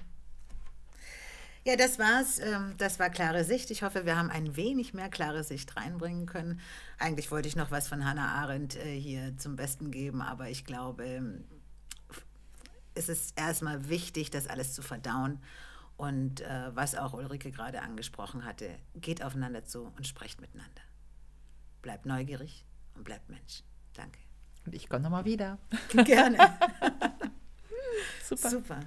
Ja, das war's. Das war Klare Sicht. Ich hoffe, wir haben ein wenig mehr klare Sicht reinbringen können. Eigentlich wollte ich noch was von Hannah Arendt hier zum Besten geben, aber ich glaube, es ist erstmal wichtig, das alles zu verdauen. Und was auch Ulrike gerade angesprochen hatte, geht aufeinander zu und sprecht miteinander. Bleibt neugierig und bleibt Mensch. Danke. Und ich komme nochmal wieder. Gerne. Super. Super.